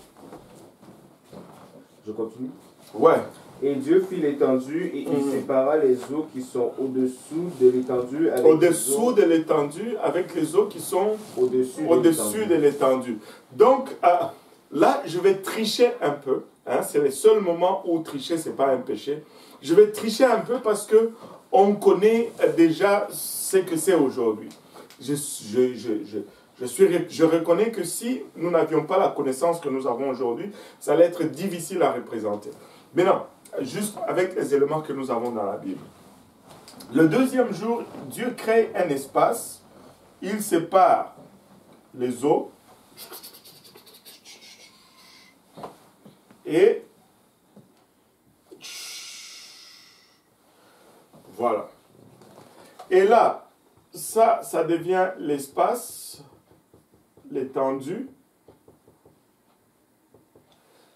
Je continue? Ouais. Et Dieu fit l'étendue et mm-hmm. il sépara les eaux qui sont au-dessous de l'étendue avec Au-dessous de l'étendue avec les eaux qui sont au-dessus au-dessus de l'étendue. Donc, euh, là, je vais tricher un peu. Hein, c'est le seul moment où tricher, ce n'est pas un péché. Je vais tricher un peu parce qu'on connaît déjà ce que c'est aujourd'hui. Je, je, je, je, je, suis, je reconnais que si nous n'avions pas la connaissance que nous avons aujourd'hui, ça allait être difficile à représenter. Mais non, juste avec les éléments que nous avons dans la Bible. Le deuxième jour, Dieu crée un espace. Il sépare les eaux. Et voilà. Et là, ça, ça devient l'espace, l'étendue,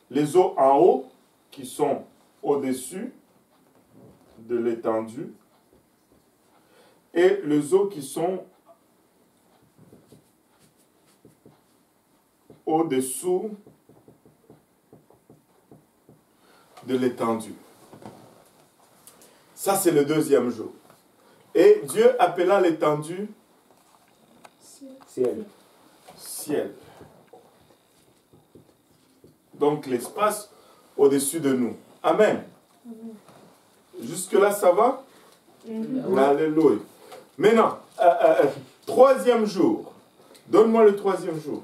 les eaux en haut qui sont au-dessus de l'étendue et les eaux qui sont au-dessous de l'étendue. Ça, c'est le deuxième jour. Et Dieu appela l'étendue ciel. Ciel. Donc, l'espace au-dessus de nous. Amen. Amen. Jusque-là, ça va? Mm-hmm. Alléluia. Maintenant, euh, euh, troisième jour. Donne-moi le troisième jour.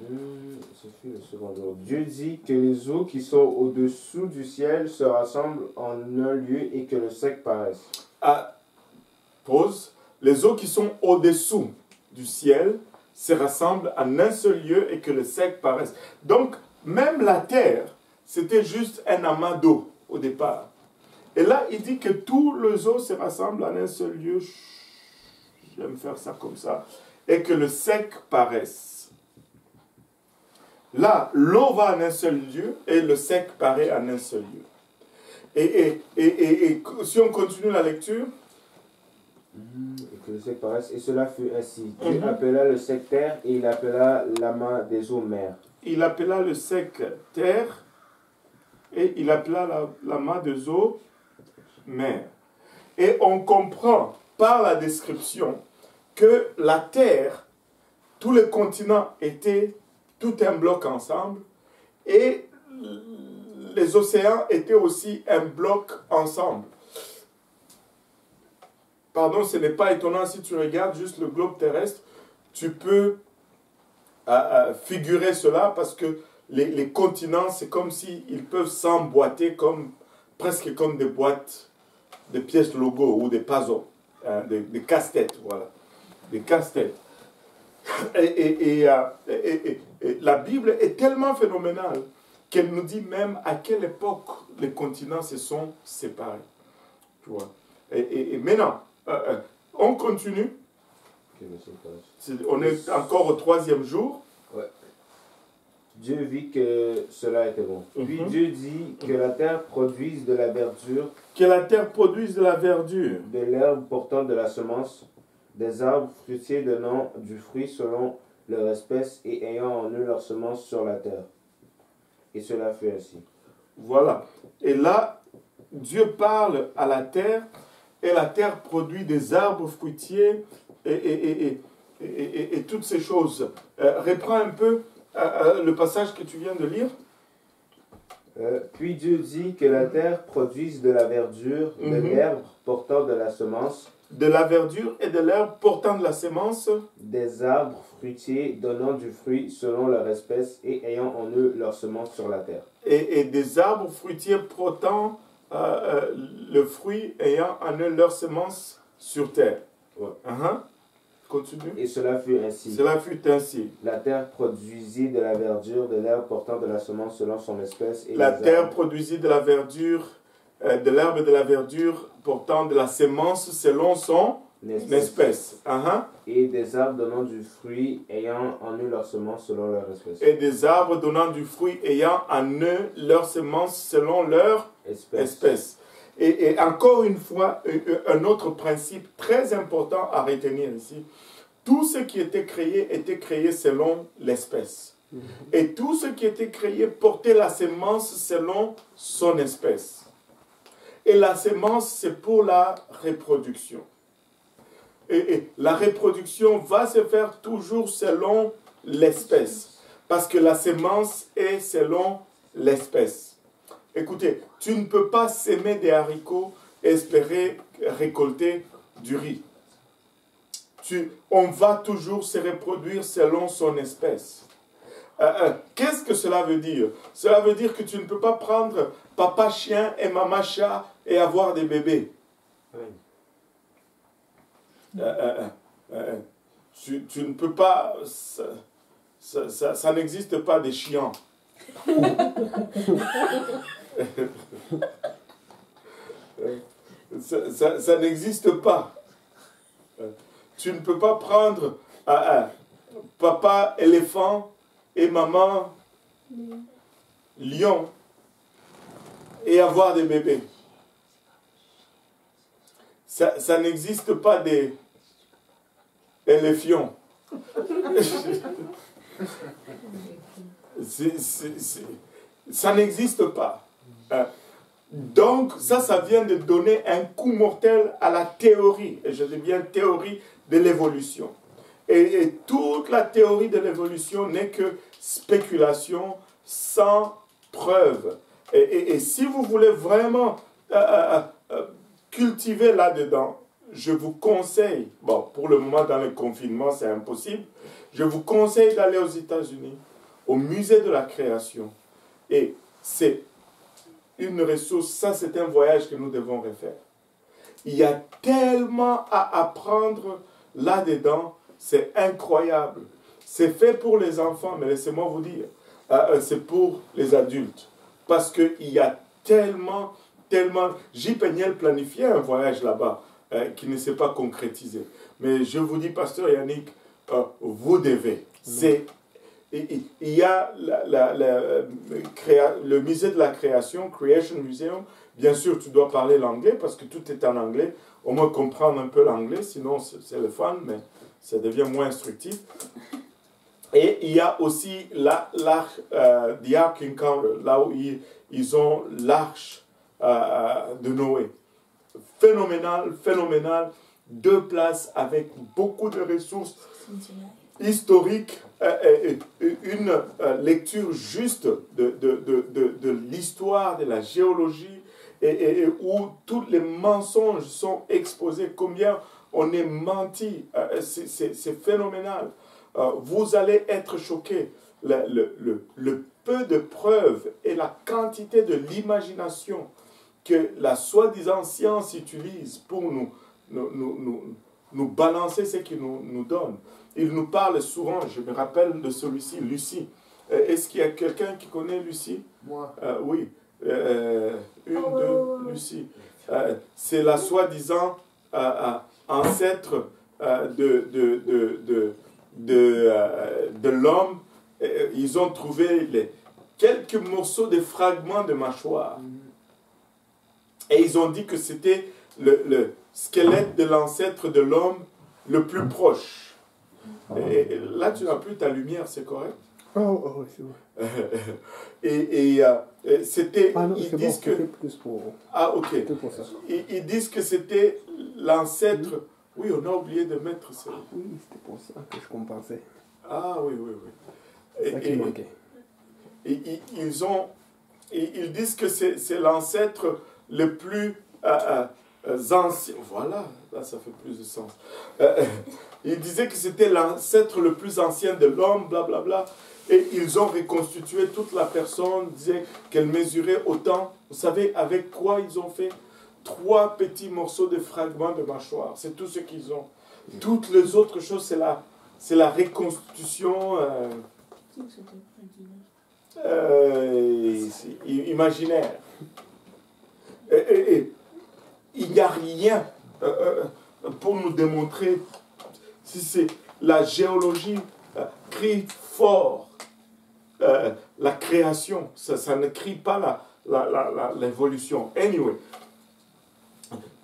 Dieu dit que les eaux qui sont au-dessous du ciel se rassemblent en un lieu et que le sec paraisse. Ah, pause. Les eaux qui sont au-dessous du ciel se rassemblent en un seul lieu et que le sec paraisse. Donc, même la terre, c'était juste un amas d'eau au départ. Et là, il dit que tous les eaux se rassemblent en un seul lieu. J'aime faire ça comme ça. Et que le sec paraisse. Là, l'eau va en un seul lieu et le sec paraît en un seul lieu. Et, et, et, et, et si on continue la lecture... Et que le sec paraisse. Et cela fut ainsi. Dieu mm-hmm. appela le sec terre et il appela l'amas des eaux mers. Il appela le sec terre et il appela l'amas des eaux mers. Et on comprend par la description que la terre, tous les continents étaient tout un bloc ensemble et les océans étaient aussi un bloc ensemble. Pardon, ce n'est pas étonnant si tu regardes juste le globe terrestre, tu peux euh, figurer cela parce que les, les continents, c'est comme s'ils peuvent s'emboîter comme, presque comme des boîtes, des pièces logo ou des puzzles, hein, des, des casse-têtes, voilà, des casse-têtes. Et, et, et, euh, et, et, et la Bible est tellement phénoménale qu'elle nous dit même à quelle époque les continents se sont séparés. Tu vois. Et, et, et maintenant, Euh, euh, on continue. On est encore au troisième jour. Ouais. Dieu vit que cela était bon. Mm-hmm. Puis Dieu dit que mm-hmm. la terre produise de la verdure. Que la terre produise de la verdure. De l'herbe portant de la semence, des arbres fruitiers donnant du fruit selon leur espèce et ayant en eux leur semence sur la terre. Et cela fut ainsi. Voilà. Et là, Dieu parle à la terre. Et la terre produit des arbres fruitiers et, et, et, et, et, et toutes ces choses. Euh, reprends un peu euh, le passage que tu viens de lire. Euh, puis Dieu dit que la terre produise de la verdure, de mm-hmm. l'herbe portant de la semence. De la verdure et de l'herbe portant de la semence. Des arbres fruitiers donnant du fruit selon leur espèce et ayant en eux leur semence sur la terre. Et, et des arbres fruitiers portant... Euh, euh, le fruit ayant en eux leur semence sur terre. Ouais. Uh-huh. Continue. Et cela fut ainsi. Cela fut ainsi. La terre produisit de la verdure, de l'herbe portant de la semence selon son espèce. Et la terre arbres. produisit de la verdure, euh, de l'herbe et de la verdure portant de la semence selon son espèce. espèce. Uh-huh. Et des arbres donnant du fruit ayant en eux leur semence selon leur espèce. Et des arbres donnant du fruit ayant en eux leur semence selon leur espèce. espèce. Et, et encore une fois, un autre principe très important à retenir ici. Tout ce qui était créé était créé selon l'espèce. Et tout ce qui était créé portait la semence selon son espèce. Et la semence, c'est pour la reproduction. Et, et la reproduction va se faire toujours selon l'espèce. Parce que la semence est selon l'espèce. Écoutez, tu ne peux pas semer des haricots et espérer récolter du riz. Tu, on va toujours se reproduire selon son espèce. Euh, euh, Qu'est-ce que cela veut dire? Cela veut dire que tu ne peux pas prendre papa chien et maman chat et avoir des bébés. Oui. Euh, euh, euh, tu, tu ne peux pas... Ça, ça, ça, ça n'existe pas des chiens. ça ça, ça n'existe pas. Tu ne peux pas prendre euh, euh, papa éléphant et maman lion et avoir des bébés. Ça, ça n'existe pas des éléphants. C'est, c'est, c'est, ça n'existe pas. Euh, donc, ça, ça vient de donner un coup mortel à la théorie, et je dis bien théorie de l'évolution. Et, et toute la théorie de l'évolution n'est que spéculation sans preuve. Et, et, et si vous voulez vraiment euh, euh, cultiver là-dedans, je vous conseille, bon, pour le moment dans le confinement, c'est impossible, je vous conseille d'aller aux États-Unis. au musée de la création. Et c'est une ressource, ça c'est un voyage que nous devons refaire. Il y a tellement à apprendre là-dedans, c'est incroyable. C'est fait pour les enfants, mais laissez-moi vous dire, euh, c'est pour les adultes. Parce qu'il y a tellement, tellement... J. Peniel planifiait un voyage là-bas euh, qui ne s'est pas concrétisé. Mais je vous dis, pasteur Yannick, euh, vous devez. C'est... Il y a la, la, la, le musée de la création, Creation Museum. Bien sûr, tu dois parler l'anglais parce que tout est en anglais. Au moins comprendre un peu l'anglais, sinon c'est le fun, mais ça devient moins instructif. Et il y a aussi la, l'arche, euh, the Ark Encounter, là où ils, ils ont l'arche euh, de Noé. Phénoménal, phénoménal. Deux places avec beaucoup de ressources historiques. Euh, euh, une euh, lecture juste de, de, de, de, de l'histoire, de la géologie, et, et, et où tous les mensonges sont exposés, combien on est menti, euh, c'est phénoménal. Euh, vous allez être choqués. Le, le, le, le peu de preuves et la quantité de l'imagination que la soi-disant science utilise pour nous, nous, nous, nous, nous balancer ce qu'il nous, nous donne. Il nous parle souvent, je me rappelle de celui-ci, Lucie. Euh, Est-ce qu'il y a quelqu'un qui connaît Lucie? Moi. Euh, oui. Euh, une, oh. deux, Lucie. Euh, C'est la soi-disant euh, ancêtre euh, de, de, de, de, de, euh, de l'homme. Ils ont trouvé les, quelques morceaux de fragments de mâchoire. Et ils ont dit que c'était le, le squelette de l'ancêtre de l'homme le plus proche. Et là, tu n'as plus ta lumière, c'est correct? Oh, oh oui, c'est vrai. et et euh, c'était... Ah non, ils disent bon, que... plus pour... Ah, ok. Pour ça. Ils, ils disent que c'était l'ancêtre... Mmh. Oui, on a oublié de mettre ça. Ah, oui, c'était pour ça que je compensais. Ah, oui, oui, oui. C'est ça qui manquait. Et, et, ils, ont, et, ils disent que c'est l'ancêtre le plus... Euh, euh, anciens, voilà, là ça fait plus de sens. Euh, il disait que c'était l'ancêtre le plus ancien de l'homme, blablabla. Et ils ont reconstitué toute la personne, disaient qu'elle mesurait autant. Vous savez avec quoi ils ont fait? Trois petits morceaux de fragments de mâchoire. C'est tout ce qu'ils ont. Toutes les autres choses, c'est la, c'est la reconstitution euh, euh, imaginaire. Et, et, et, il n'y a rien euh, euh, pour nous démontrer si c'est la géologie euh, crie fort euh, la création, ça, ça ne crie pas l'évolution. Anyway,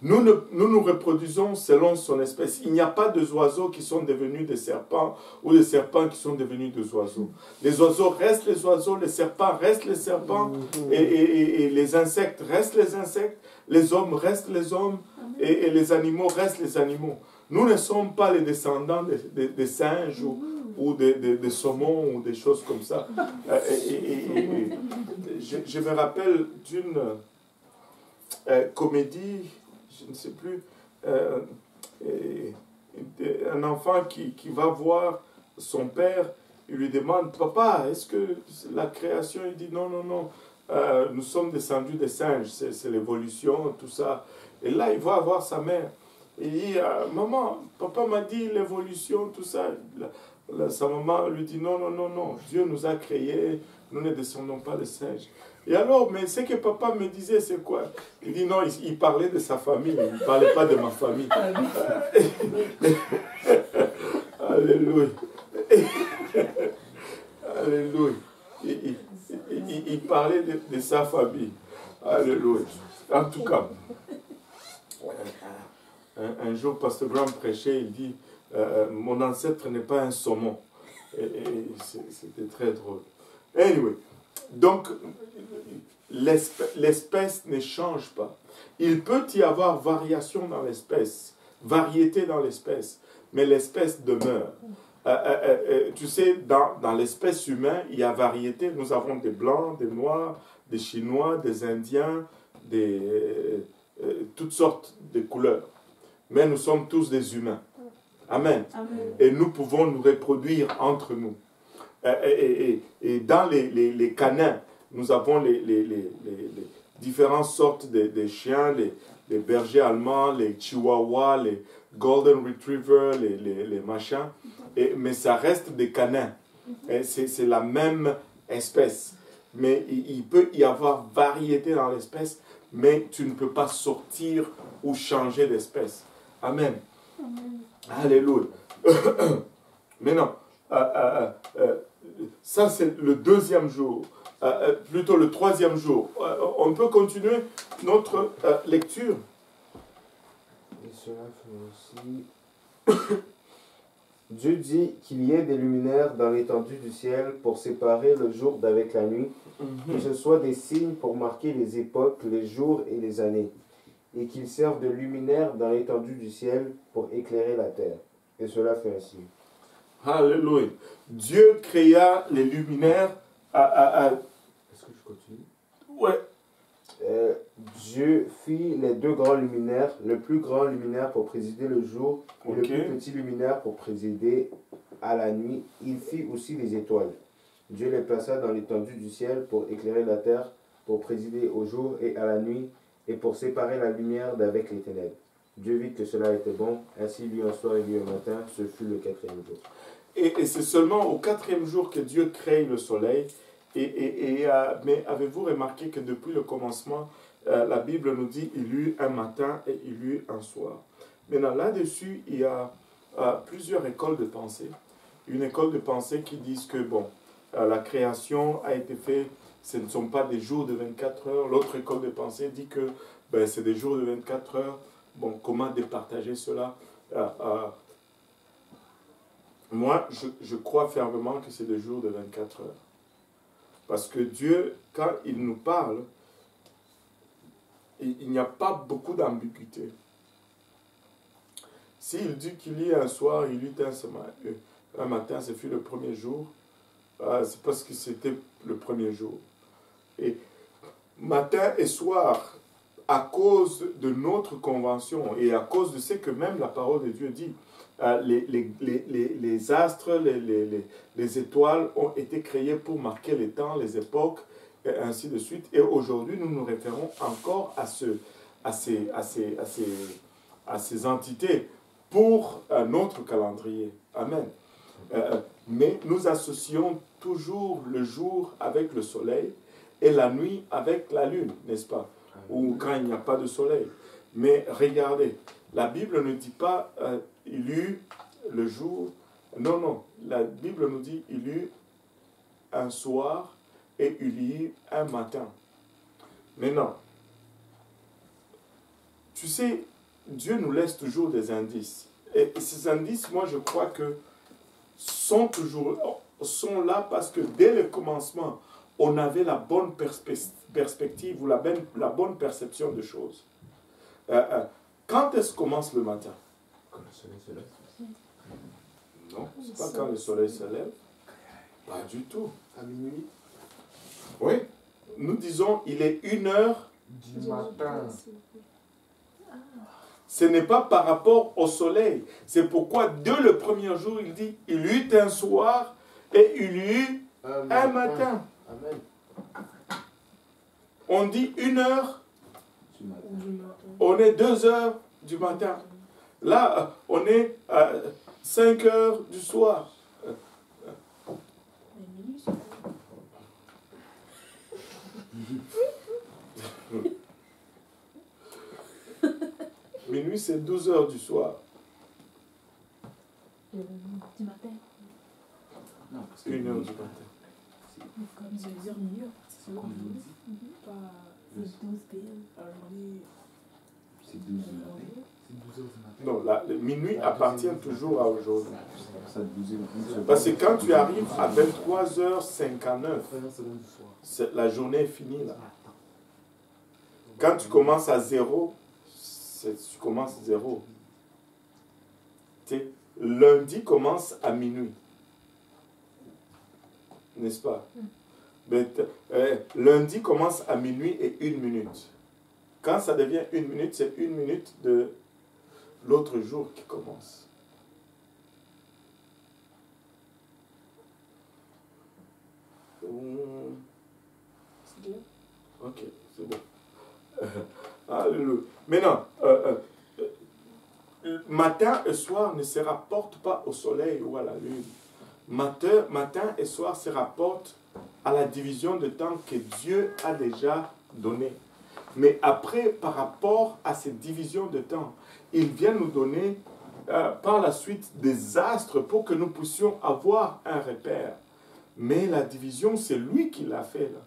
nous, ne, nous nous reproduisons selon son espèce. Il n'y a pas des oiseaux qui sont devenus des serpents ou des serpents qui sont devenus des oiseaux. Les oiseaux restent les oiseaux, les serpents restent les serpents et, et, et, et les insectes restent les insectes. Les hommes restent les hommes et, et les animaux restent les animaux. Nous ne sommes pas les descendants des de, de singes ou, ou des de, de saumons ou des choses comme ça. Euh, et, et, et, et, je, je me rappelle d'une euh, comédie, je ne sais plus, euh, et, et, un enfant qui, qui va voir son père, il lui demande, « Papa, est-ce que la création ?» Il dit, « Non, non, non. » Euh, nous sommes descendus des singes, c'est l'évolution, tout ça. Et là, il va voir sa mère. Il dit, euh, maman, papa m'a dit l'évolution, tout ça. La, la, sa maman lui dit, non, non, non, non, Dieu nous a créés, nous ne descendons pas des singes. Et alors, mais ce que papa me disait, c'est quoi? Il dit, non, il, il parlait de sa famille, il ne parlait pas de ma famille. Alléluia. Alléluia. Il, il, Il, il parlait de, de sa famille. Alléluia. En tout cas, un, un jour, Pasteur Graham prêchait, il dit, euh, mon ancêtre n'est pas un saumon. Et, et c'était très drôle. Anyway, donc, l'espèce ne change pas. Il peut y avoir variation dans l'espèce, variété dans l'espèce, mais l'espèce demeure. Euh, euh, euh, tu sais, dans, dans l'espèce humaine, il y a variété. Nous avons des blancs, des noirs, des chinois, des indiens, des, euh, euh, toutes sortes de couleurs. Mais nous sommes tous des humains. Amen. Amen. Et nous pouvons nous reproduire entre nous. et, et, et dans les, les, les canins, nous avons les, les, les, les différentes sortes de, de chiens, les, les bergers allemands, les chihuahuas, les golden retrievers, les, les, les machins, et, mais ça reste des canins. C'est la même espèce, mais il, il peut y avoir variété dans l'espèce, mais tu ne peux pas sortir ou changer d'espèce. Amen. Amen. Alléluia. Mais non, euh, euh, euh, ça c'est le deuxième jour, euh, plutôt le troisième jour. Euh, on peut continuer notre euh, lecture. Et cela fait aussi... Dieu dit qu'il y ait des luminaires dans l'étendue du ciel pour séparer le jour d'avec la nuit, mm-hmm. que ce soit des signes pour marquer les époques, les jours et les années, et qu'ils servent de luminaires dans l'étendue du ciel pour éclairer la terre. Et cela fait ainsi. Alléluia. Dieu créa les luminaires à... à, à... Est-ce que je continue? Ouais. Euh, Dieu fit les deux grands luminaires, le plus grand luminaire pour présider le jour et okay. le plus petit luminaire pour présider à la nuit. Il fit aussi les étoiles. Dieu les plaça dans l'étendue du ciel pour éclairer la terre, pour présider au jour et à la nuit, et pour séparer la lumière d'avec les ténèbres. Dieu vit que cela était bon, ainsi lui en soir et lui au matin, ce fut le quatrième jour. Et, et c'est seulement au quatrième jour que Dieu crée le soleil. Et, et, et, euh, mais avez-vous remarqué que depuis le commencement, euh, la Bible nous dit il y eut un matin et il y eut un soir. Maintenant, là-dessus, il y a euh, plusieurs écoles de pensée. Une école de pensée qui dit que bon, euh, la création a été faite, ce ne sont pas des jours de vingt-quatre heures. L'autre école de pensée dit que ben, c'est des jours de vingt-quatre heures. Bon, comment départager cela? euh, euh, Moi, je, je crois fermement que c'est des jours de vingt-quatre heures. Parce que Dieu, quand il nous parle, il, il n'y a pas beaucoup d'ambiguïté. S'il dit qu'il y a un soir, il y a un, un matin, ce fut le premier jour, euh, c'est parce que c'était le premier jour. Et matin et soir, à cause de notre convention et à cause de ce que même la parole de Dieu dit, Euh, les, les, les, les astres, les, les, les, les étoiles ont été créés pour marquer les temps, les époques, et ainsi de suite. Et aujourd'hui, nous nous référons encore à, ce, à, ces, à, ces, à, ces, à ces entités pour euh, notre calendrier. Amen. Euh, mais nous associons toujours le jour avec le soleil et la nuit avec la lune, n'est-ce pas? Ou quand il n'y a pas de soleil. Mais regardez, la Bible ne dit pas... Euh, il eut le jour... Non, non. La Bible nous dit il eut un soir et il y eut un matin. Mais non. Tu sais, Dieu nous laisse toujours des indices. Et ces indices, moi, je crois que sont toujours sont là parce que dès le commencement, on avait la bonne perspective ou la bonne, la bonne perception de choses. Euh, euh, quand est-ce qu'on commence le matin? Quand le soleil se lève. Non, c'est pas quand le soleil se lève. Pas du tout. À minuit. Oui. Nous disons, il est une heure du matin. Ce n'est pas par rapport au soleil. C'est pourquoi, dès le premier jour, il dit, il y eut un soir et il y eut un, un matin. Amen. On dit une heure. Du matin. On est deux heures du matin. Là, on est à cinq heures du soir. Minuit, c'est douze heures du soir. Du matin. Non, parce que une heure du matin. Comme je veux dire, une heure. C'est douze. C'est douze heures. Non, la, le minuit appartient toujours à aujourd'hui. Parce que quand tu arrives à vingt-trois heures cinquante-neuf, la journée est finie là. Quand tu commences à zéro, tu commences à zéro. T'sais, lundi commence à minuit. N'est-ce pas? Mais, euh, lundi commence à minuit et une minute. Quand ça devient une minute, c'est une minute de... l'autre jour qui commence. on... C'est bien. Ok, c'est bon. Alléluia. Maintenant, euh, euh, matin et soir ne se rapportent pas au soleil ou à la lune. Matin, matin et soir se rapportent à la division de temps que Dieu a déjà donnée. Mais après, par rapport à cette division de temps, il vient nous donner euh, par la suite des astres pour que nous puissions avoir un repère. Mais la division, c'est lui qui l'a fait là.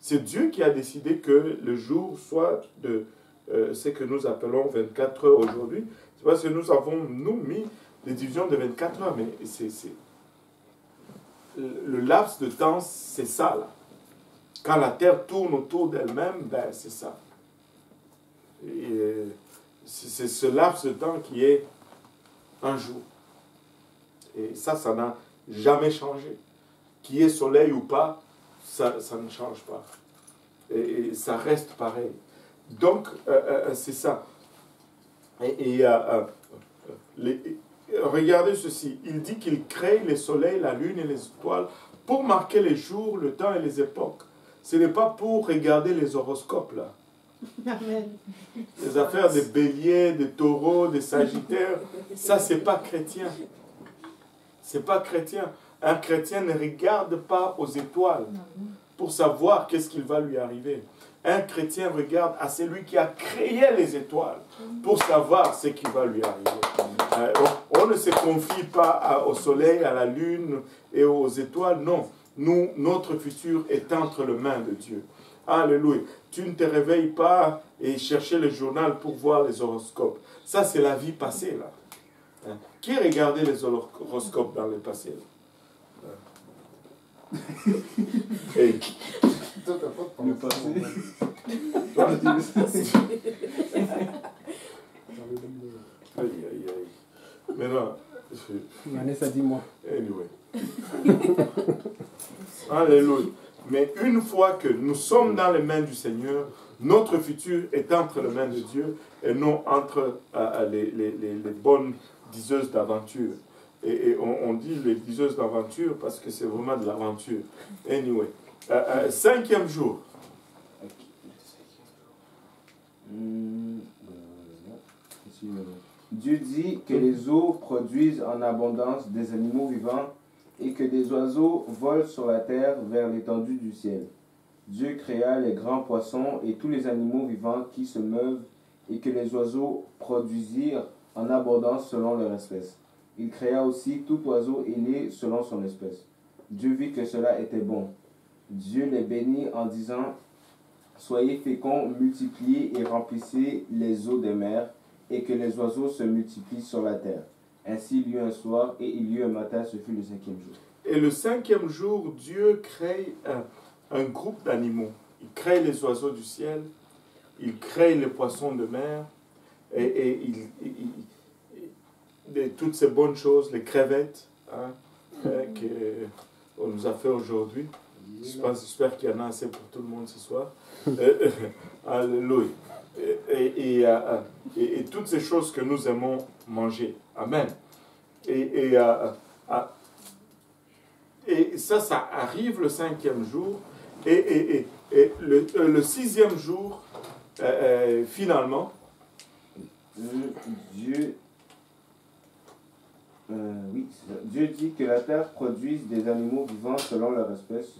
C'est Dieu qui a décidé que le jour soit de euh, ce que nous appelons vingt-quatre heures aujourd'hui. C'est parce que nous avons, nous, mis les divisions de vingt-quatre heures. Mais c'est, c'est, le laps de temps, c'est ça, là. Quand la Terre tourne autour d'elle-même, ben, c'est ça. Euh, c'est ce laps de temps qui est un jour. Et ça, ça n'a jamais changé. Qu'il y ait soleil ou pas, Ça, ça ne change pas. Et, et ça reste pareil. Donc, euh, euh, c'est ça. Et, et euh, euh, les, regardez ceci. Il dit qu'il crée les soleils, la lune et les étoiles pour marquer les jours, le temps et les époques. Ce n'est pas pour regarder les horoscopes, là. Amen. Les affaires des béliers, des taureaux, des sagittaires, ça, c'est pas chrétien. C'est pas chrétien. Un chrétien ne regarde pas aux étoiles pour savoir qu'est-ce qu'il va lui arriver. Un chrétien regarde à celui qui a créé les étoiles pour savoir ce qui va lui arriver. Euh, on ne se confie pas à, au soleil, à la lune et aux étoiles. Non, nous, notre futur est entre les mains de Dieu. Alléluia. Tu ne te réveilles pas et chercher le journal pour voir les horoscopes. Ça, c'est la vie passée, là. Hein? Qui regardait les horoscopes dans le passé, là? Hey. Toi, t'as pas de pensée. Le passé. Aïe, aïe, aïe. Mais non. Manès a dit moi. Anyway. Alléluia. Mais une fois que nous sommes dans les mains du Seigneur, notre futur est entre les mains de Dieu et non entre euh, les, les, les, les bonnes diseuses d'aventure. Et, et on, on dit les diseuses d'aventure parce que c'est vraiment de l'aventure. Anyway. Euh, euh, cinquième jour. Dieu dit que les eaux produisent en abondance des animaux vivants et que des oiseaux volent sur la terre vers l'étendue du ciel. Dieu créa les grands poissons et tous les animaux vivants qui se meuvent et que les oiseaux produisirent en abondance selon leur espèce. Il créa aussi tout oiseau ailé selon son espèce. Dieu vit que cela était bon. Dieu les bénit en disant, « Soyez féconds, multipliez et remplissez les eaux des mers, et que les oiseaux se multiplient sur la terre. » Ainsi il y eut un soir, et il y eut un matin, ce fut le cinquième jour. Et le cinquième jour, Dieu crée un, un groupe d'animaux. Il crée les oiseaux du ciel, il crée les poissons de mer, et, et il... il, il de toutes ces bonnes choses, les crevettes hein, euh, qu'on nous a fait aujourd'hui. J'espère qu'il y en a assez pour tout le monde ce soir. Euh, Alléluia. Et, et, et, euh, et, et toutes ces choses que nous aimons manger. Amen. Et, et, euh, euh, et ça, ça arrive le cinquième jour. Et, et, et, et le, le sixième jour, euh, euh, finalement, Dieu... Euh, oui, Dieu dit que la terre produise des animaux vivants selon leur espèce,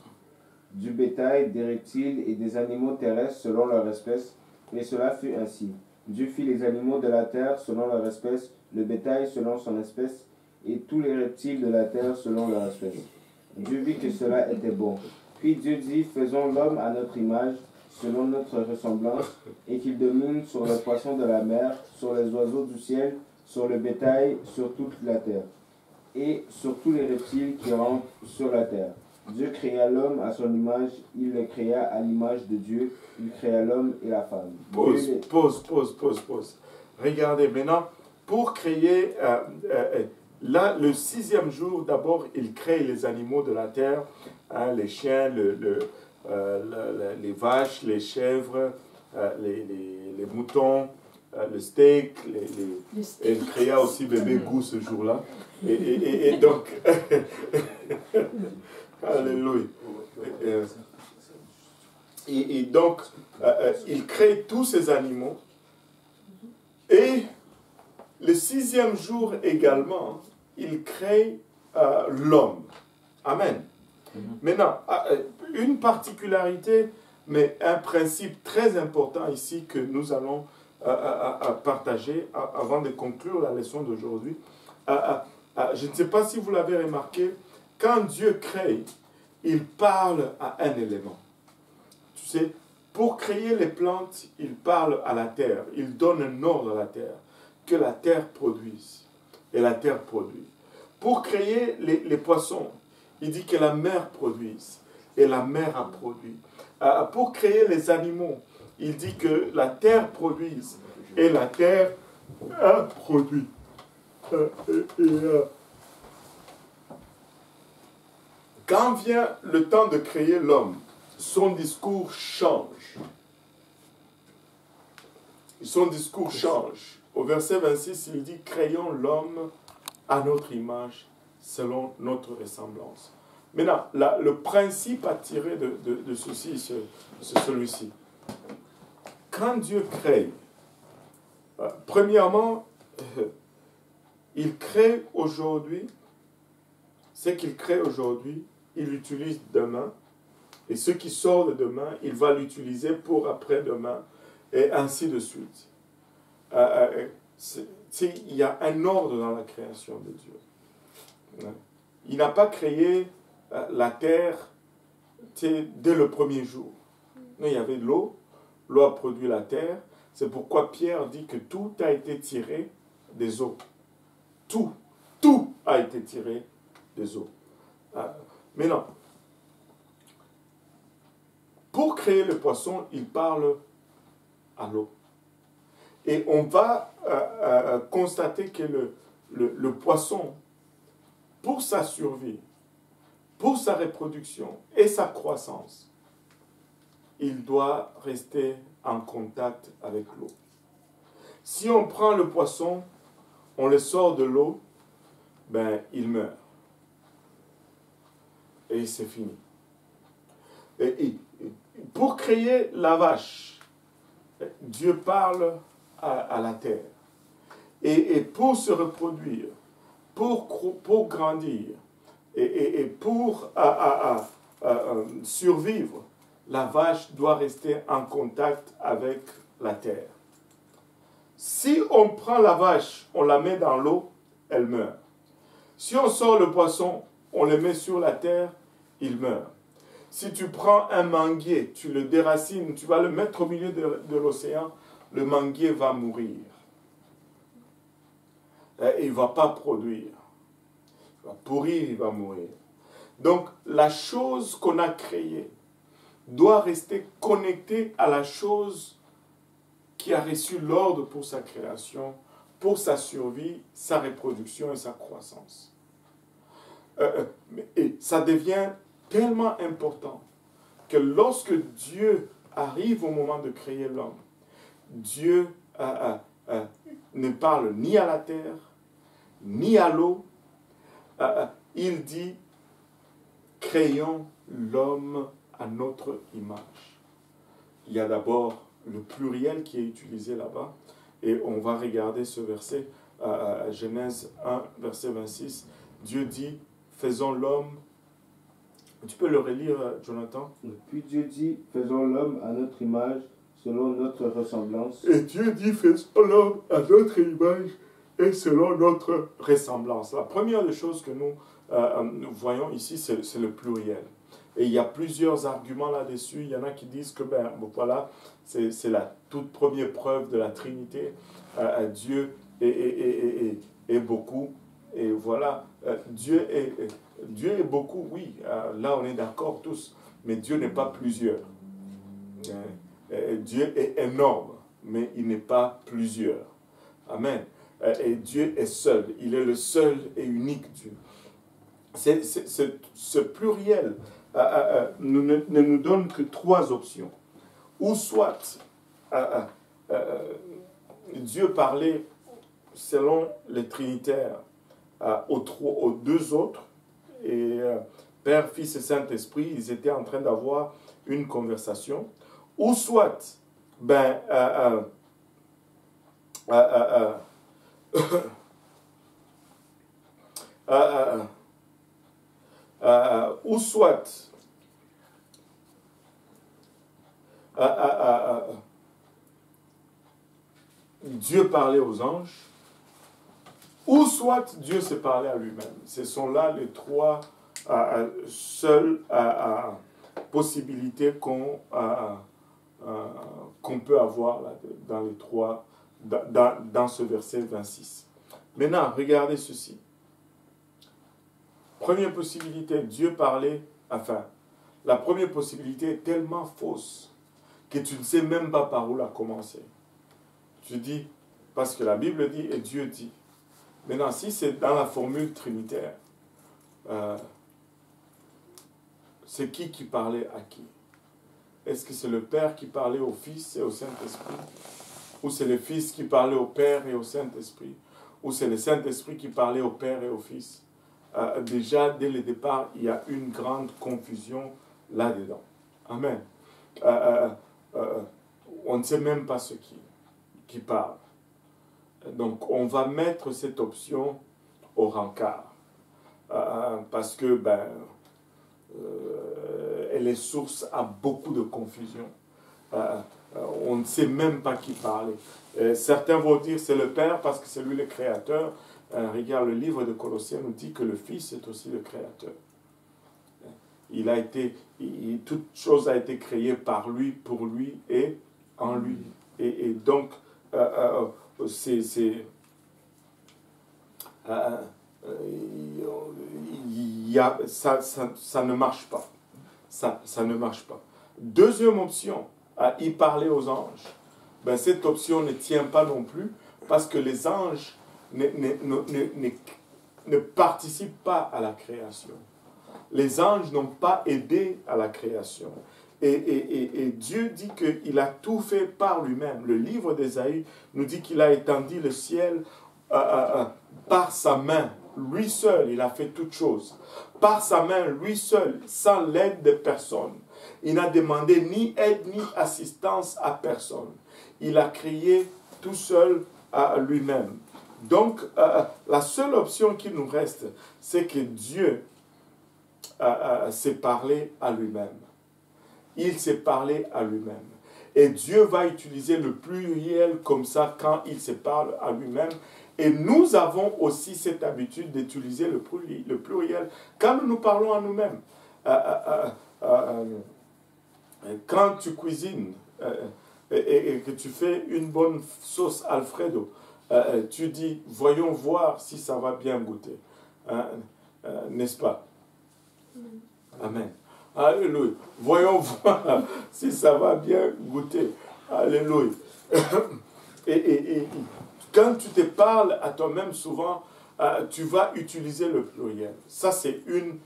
du bétail, des reptiles et des animaux terrestres selon leur espèce, et cela fut ainsi. Dieu fit les animaux de la terre selon leur espèce, le bétail selon son espèce, et tous les reptiles de la terre selon leur espèce. Dieu vit que cela était bon. Puis Dieu dit, faisons l'homme à notre image, selon notre ressemblance, et qu'il domine sur les poissons de la mer, sur les oiseaux du ciel, sur le bétail, sur toute la terre, et sur tous les reptiles qui rampent sur la terre. Dieu créa l'homme à son image, il le créa à l'image de Dieu, il créa l'homme et la femme. Pause, les... pause, pause, pause, pause. Regardez maintenant, pour créer, euh, euh, là, le sixième jour, d'abord, il crée les animaux de la terre, hein, les chiens, le, le, euh, le, les vaches, les chèvres, euh, les, les, les moutons, le steak, les, les... Le steak. Elle créa aussi bébé goût ce jour-là. Et, et, et, et donc, alléluia. Euh, et, et donc, euh, il crée tous ces animaux. Et le sixième jour également, il crée euh, l'homme. Amen. Maintenant, une particularité, mais un principe très important ici que nous allons partager avant de conclure la leçon d'aujourd'hui. Je ne sais pas si vous l'avez remarqué, quand Dieu crée, il parle à un élément. Tu sais, pour créer les plantes, il parle à la terre, il donne un ordre à la terre, que la terre produise. Et la terre produit. Pour créer les, les poissons, il dit que la mer produise, et la mer a produit. Euh, pour créer les animaux, il dit que la terre produise, et la terre a produit. Euh, et, et, euh, quand vient le temps de créer l'homme, son discours change. Son discours change. Au verset vingt-six, il dit « Créons l'homme à notre image ». Selon notre ressemblance. Maintenant, la, le principe à tirer de, de, de ceci, c'est celui-ci. Quand Dieu crée, euh, premièrement, euh, il crée aujourd'hui, ce qu'il crée aujourd'hui, il l'utilise demain, et ce qui sort de demain, il va l'utiliser pour après-demain, et ainsi de suite. Euh, il y a un ordre dans la création de Dieu. Il n'a pas créé la terre dès le premier jour. Il y avait de l'eau, l'eau a produit la terre. C'est pourquoi Pierre dit que tout a été tiré des eaux. Tout, tout a été tiré des eaux. Mais non. Pour créer le poisson, il parle à l'eau. Et on va constater que le, le, le poisson... pour sa survie, pour sa reproduction et sa croissance, il doit rester en contact avec l'eau. Si on prend le poisson, on le sort de l'eau, ben il meurt. Et c'est fini. Et, et, pour créer la vache, Dieu parle à, à la terre. Et, et pour se reproduire, Pour, pour grandir et, et, et pour à, à, à, à, survivre, la vache doit rester en contact avec la terre. Si on prend la vache, on la met dans l'eau, elle meurt. Si on sort le poisson, on le met sur la terre, il meurt. Si tu prends un manguier, tu le déracines, tu vas le mettre au milieu de, de l'océan, le manguier va mourir. Il ne va pas produire. Il va pourrir, il va mourir. Donc, la chose qu'on a créée doit rester connectée à la chose qui a reçu l'ordre pour sa création, pour sa survie, sa reproduction et sa croissance. Euh, et ça devient tellement important que lorsque Dieu arrive au moment de créer l'homme, Dieu a... a Euh, ne parle ni à la terre, ni à l'eau. Euh, il dit, créons l'homme à notre image. Il y a d'abord le pluriel qui est utilisé là-bas, et on va regarder ce verset, euh, Genèse un, verset vingt-six. Dieu dit, faisons l'homme. Tu peux le relire, Jonathan? Puis Dieu dit, faisons l'homme à notre image, selon notre ressemblance. Et Dieu dit, faisons l'homme à notre image et selon notre ressemblance. La première des choses que nous, euh, nous voyons ici, c'est le pluriel. Et il y a plusieurs arguments là-dessus. Il y en a qui disent que, ben, voilà, c'est la toute première preuve de la Trinité. Euh, à Dieu est, est, est, est, est beaucoup. Et voilà, euh, Dieu, est, Dieu est beaucoup, oui. Euh, là, on est d'accord tous. Mais Dieu n'est pas plusieurs. Euh, Et Dieu est énorme, mais il n'est pas plusieurs. Amen. Et Dieu est seul. Il est le seul et unique Dieu. C'est, c'est, c'est, ce pluriel euh, euh, nous, ne, ne nous donne que trois options. Ou soit euh, euh, Dieu parlait selon les trinitaires euh, aux, trois, aux deux autres, et euh, Père, Fils et Saint-Esprit, ils étaient en train d'avoir une conversation, ou soit, ben, euh, euh, euh, euh, euh, euh, euh, ou soit, euh, euh, euh, Dieu parlait aux anges, ou soit Dieu se parlait à lui-même. Ce sont là les trois euh, seules euh, possibilités qu'on euh, euh, qu'on peut avoir là, dans les trois, dans, dans ce verset vingt-six. Maintenant, regardez ceci. Première possibilité, Dieu parlait, enfin, la première possibilité est tellement fausse que tu ne sais même pas par où la commencer. Tu dis, parce que la Bible dit et Dieu dit. Maintenant, si c'est dans la formule trinitaire, euh, c'est qui qui parlait à qui? Est-ce que c'est le Père qui parlait au Fils et au Saint-Esprit? Ou c'est le Fils qui parlait au Père et au Saint-Esprit? Ou c'est le Saint-Esprit qui parlait au Père et au Fils? euh, Déjà, dès le départ, il y a une grande confusion là-dedans. Amen. Euh, euh, euh, on ne sait même pas ce qui, qui parle. Donc, on va mettre cette option au rencard. Euh, parce que, ben, euh, elle est source à beaucoup de confusion. Euh, on ne sait même pas qui parle. Et certains vont dire c'est le Père parce que c'est lui le Créateur. Euh, regarde, le livre de Colossiens nous dit que le Fils est aussi le Créateur. Il a été, il, toute chose a été créée par lui, pour lui et en lui. Et, et donc, euh, euh, C'est, c'est, euh, y a, ça, ça, ça ne marche pas. Ça, ça ne marche pas. Deuxième option, à y parler aux anges. Ben, cette option ne tient pas non plus parce que les anges ne, ne, ne, ne, ne participent pas à la création. Les anges n'ont pas aidé à la création. Et, et, et, et Dieu dit qu'il a tout fait par lui-même. Le livre d'Esaïe nous dit qu'il a étendu le ciel euh, euh, par sa main. Lui seul, il a fait toutes choses. Par sa main, lui seul, sans l'aide de personne. Il n'a demandé ni aide ni assistance à personne. Il a créé tout seul à lui-même. Donc, euh, la seule option qui nous reste, c'est que Dieu euh, euh, s'est parlé à lui-même. Il s'est parlé à lui-même. Et Dieu va utiliser le pluriel comme ça quand il se parle à lui-même. Et nous avons aussi cette habitude d'utiliser le pluriel quand nous nous parlons à nous-mêmes. Euh, euh, euh, euh, quand tu cuisines euh, et, et, et que tu fais une bonne sauce Alfredo, euh, tu dis, voyons voir si ça va bien goûter. Euh, euh, n'est-ce pas? Amen. Alléluia. Voyons voir si ça va bien goûter. Alléluia. Et, et, et quand tu te parles à toi-même souvent, tu vas utiliser le pluriel. Ça, c'est une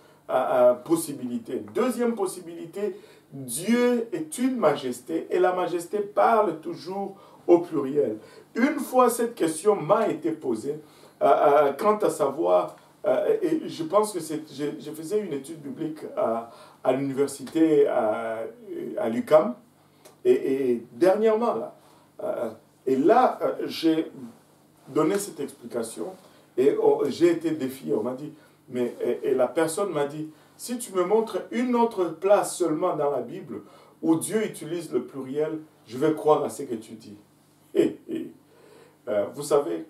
possibilité. Deuxième possibilité, Dieu est une majesté et la majesté parle toujours au pluriel. Une fois cette question m'a été posée, quant à savoir, et je pense que c'est, je, je faisais une étude biblique à à l'université à, à l'U Q A M et, et dernièrement là euh, et là euh, j'ai donné cette explication et oh, j'ai été défié. On m'a dit mais et, et la personne m'a dit si tu me montres une autre place seulement dans la Bible où Dieu utilise le pluriel, je vais croire à ce que tu dis. Et, et, euh, vous savez,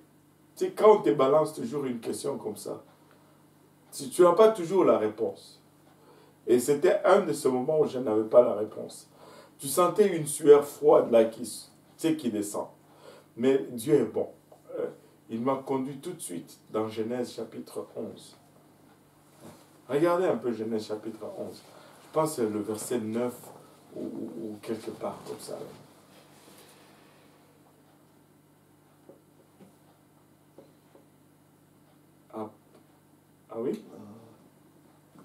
c'est quand on te balance toujours une question comme ça, si tu n'as pas toujours la réponse. Et c'était un de ces moments où je n'avais pas la réponse. Tu sentais une sueur froide là qui, qui descend. Mais Dieu est bon. Il m'a conduit tout de suite dans Genèse chapitre onze. Regardez un peu Genèse chapitre onze. Je pense que c'est le verset neuf ou, ou, ou quelque part comme ça. Ah, ah oui?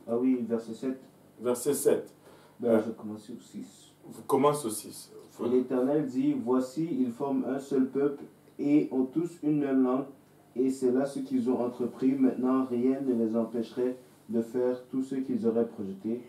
Ah oui, verset sept. Verset sept. Ben, je commence au six. Vous commencez au six. Faut... L'Éternel dit, voici, ils forment un seul peuple et ont tous une même langue, et c'est là ce qu'ils ont entrepris. Maintenant, rien ne les empêcherait de faire tout ce qu'ils auraient projeté.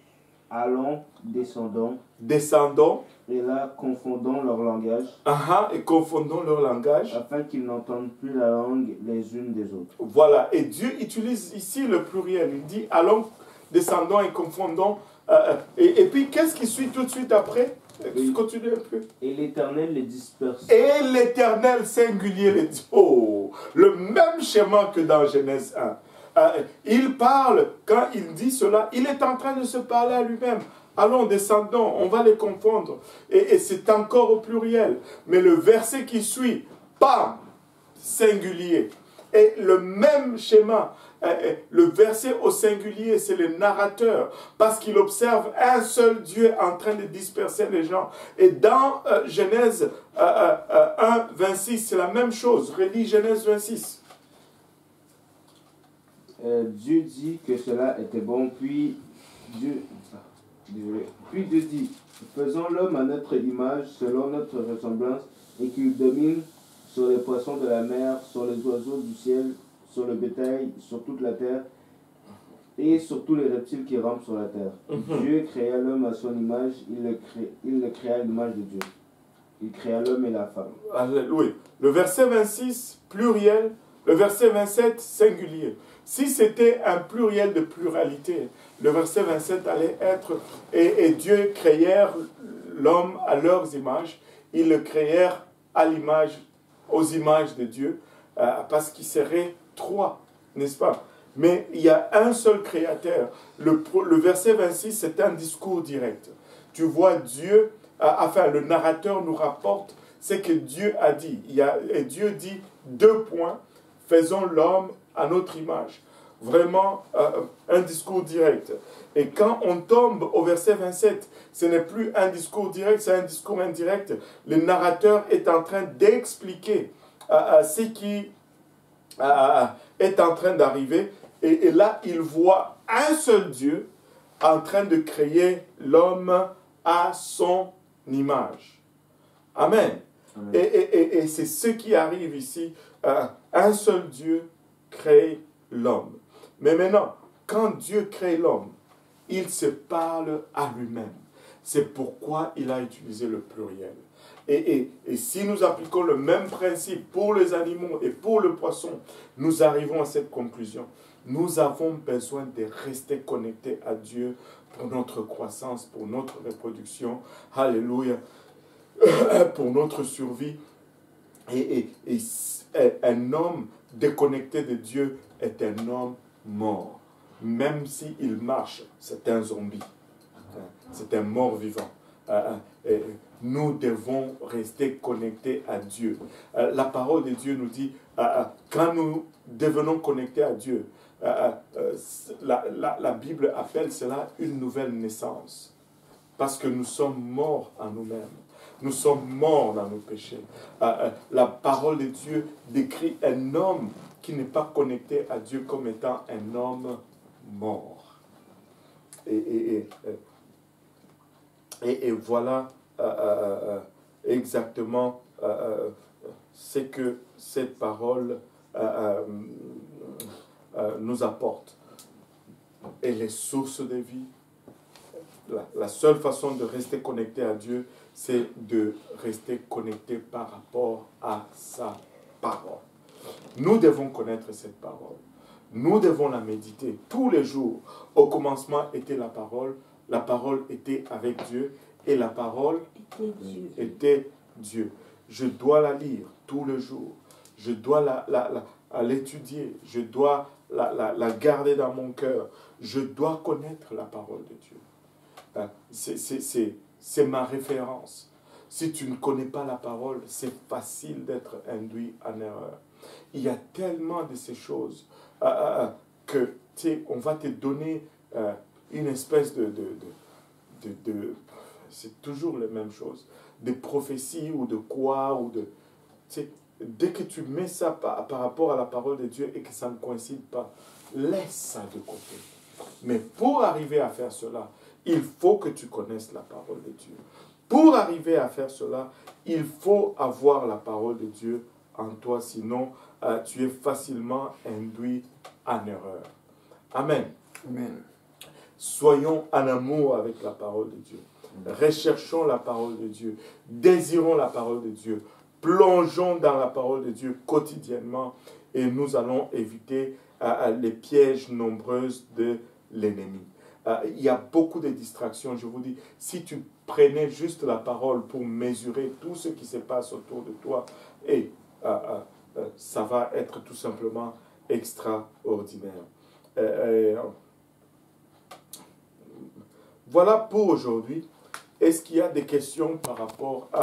Allons, descendons, descendons, et là, confondons leur langage, aha, et confondons leur langage, afin qu'ils n'entendent plus la langue les unes des autres. Voilà, et Dieu utilise ici le pluriel, il dit, allons, descendons et confondons, euh, et, et puis qu'est-ce qui suit tout de suite après? Oui. Continue un peu. Et l'Éternel les disperse. Et l'Éternel singulier les dit. Oh, le même schéma que dans Genèse un. Euh, il parle, quand il dit cela, il est en train de se parler à lui-même. Allons, descendons, on va les confondre. Et, et c'est encore au pluriel. Mais le verset qui suit, bam, singulier. Et le même schéma, euh, le verset au singulier, c'est le narrateur. Parce qu'il observe un seul Dieu en train de disperser les gens. Et dans euh, Genèse euh, euh, un, vingt-six, c'est la même chose. Relis Genèse vingt-six. Euh, Dieu dit que cela était bon, puis Dieu, ah, désolé. Puis Dieu dit, faisons l'homme à notre image, selon notre ressemblance, et qu'il domine sur les poissons de la mer, sur les oiseaux du ciel, sur le bétail, sur toute la terre, et sur tous les reptiles qui rampent sur la terre. Mm-hmm. Dieu créa l'homme à son image, il le, cré... il le créa à l'image de Dieu. Il créa l'homme et la femme. Alléluia. Le verset vingt-six, pluriel. Le verset vingt-sept, singulier. Si c'était un pluriel de pluralité, le verset vingt-sept allait être « Et Dieu créèrent l'homme à leurs images, ils le créèrent à l'image, aux images de Dieu, euh, parce qu'ils seraient trois, n'est-ce pas ?» Mais il y a un seul créateur. Le, le verset vingt-six, c'est un discours direct. Tu vois, Dieu, euh, enfin, le narrateur nous rapporte ce que Dieu a dit. Il y a, et Dieu dit deux points. Faisons l'homme à notre image. Vraiment euh, un discours direct. Et quand on tombe au verset vingt-sept, ce n'est plus un discours direct, c'est un discours indirect. Le narrateur est en train d'expliquer euh, ce qui euh, est en train d'arriver. Et, et là, il voit un seul Dieu en train de créer l'homme à son image. Amen. Amen. Et, et, et, et c'est ce qui arrive ici. Euh, un seul Dieu crée l'homme. Mais maintenant, quand Dieu crée l'homme, il se parle à lui-même. C'est pourquoi il a utilisé le pluriel. Et, et, et si nous appliquons le même principe pour les animaux et pour le poisson, nous arrivons à cette conclusion. Nous avons besoin de rester connectés à Dieu pour notre croissance, pour notre reproduction. Alléluia. Pour notre survie. Et, et, et un homme déconnecté de Dieu est un homme mort. Même s'il marche, c'est un zombie. C'est un mort vivant. Et nous devons rester connectés à Dieu. La parole de Dieu nous dit, quand nous devenons connectés à Dieu, la, la, la Bible appelle cela une nouvelle naissance. Parce que nous sommes morts en nous-mêmes. Nous sommes morts dans nos péchés. Euh, la parole de Dieu décrit un homme qui n'est pas connecté à Dieu comme étant un homme mort. Et, et, et, et, et voilà euh, euh, exactement euh, ce que cette parole euh, euh, nous apporte. Et les sources de vie. La, la seule façon de rester connecté à Dieu, c'est de rester connecté par rapport à sa parole. Nous devons connaître cette parole. Nous devons la méditer tous les jours. Au commencement était la parole. La parole était avec Dieu. Et la parole était Dieu. Était Dieu. Je dois la lire tous les jours. Je dois la, la, la, l'étudier. Je dois la, la, la garder dans mon cœur. Je dois connaître la parole de Dieu. C'est... c'est, c'est C'est ma référence. Si tu ne connais pas la parole, c'est facile d'être induit en erreur. Il y a tellement de ces choses euh, euh, que, tu sais, on va te donner euh, une espèce de... de, de, de, de c'est toujours les mêmes choses. Des prophéties ou de quoi, ou de... Tu sais, dès que tu mets ça par, par rapport à la parole de Dieu et que ça ne coïncide pas, laisse ça de côté. Mais pour arriver à faire cela, il faut que tu connaisses la parole de Dieu. Pour arriver à faire cela, il faut avoir la parole de Dieu en toi. Sinon, euh, tu es facilement induit en erreur. Amen. Amen. Soyons en amour avec la parole de Dieu. Recherchons la parole de Dieu. Désirons la parole de Dieu. Plongeons dans la parole de Dieu quotidiennement et nous allons éviter euh, les pièges nombreux de l'ennemi. Euh, il y a beaucoup de distractions, je vous dis. Si tu prenais juste la parole pour mesurer tout ce qui se passe autour de toi, et, euh, euh, ça va être tout simplement extraordinaire. Euh, euh, Voilà pour aujourd'hui. Est-ce qu'il y a des questions par rapport à...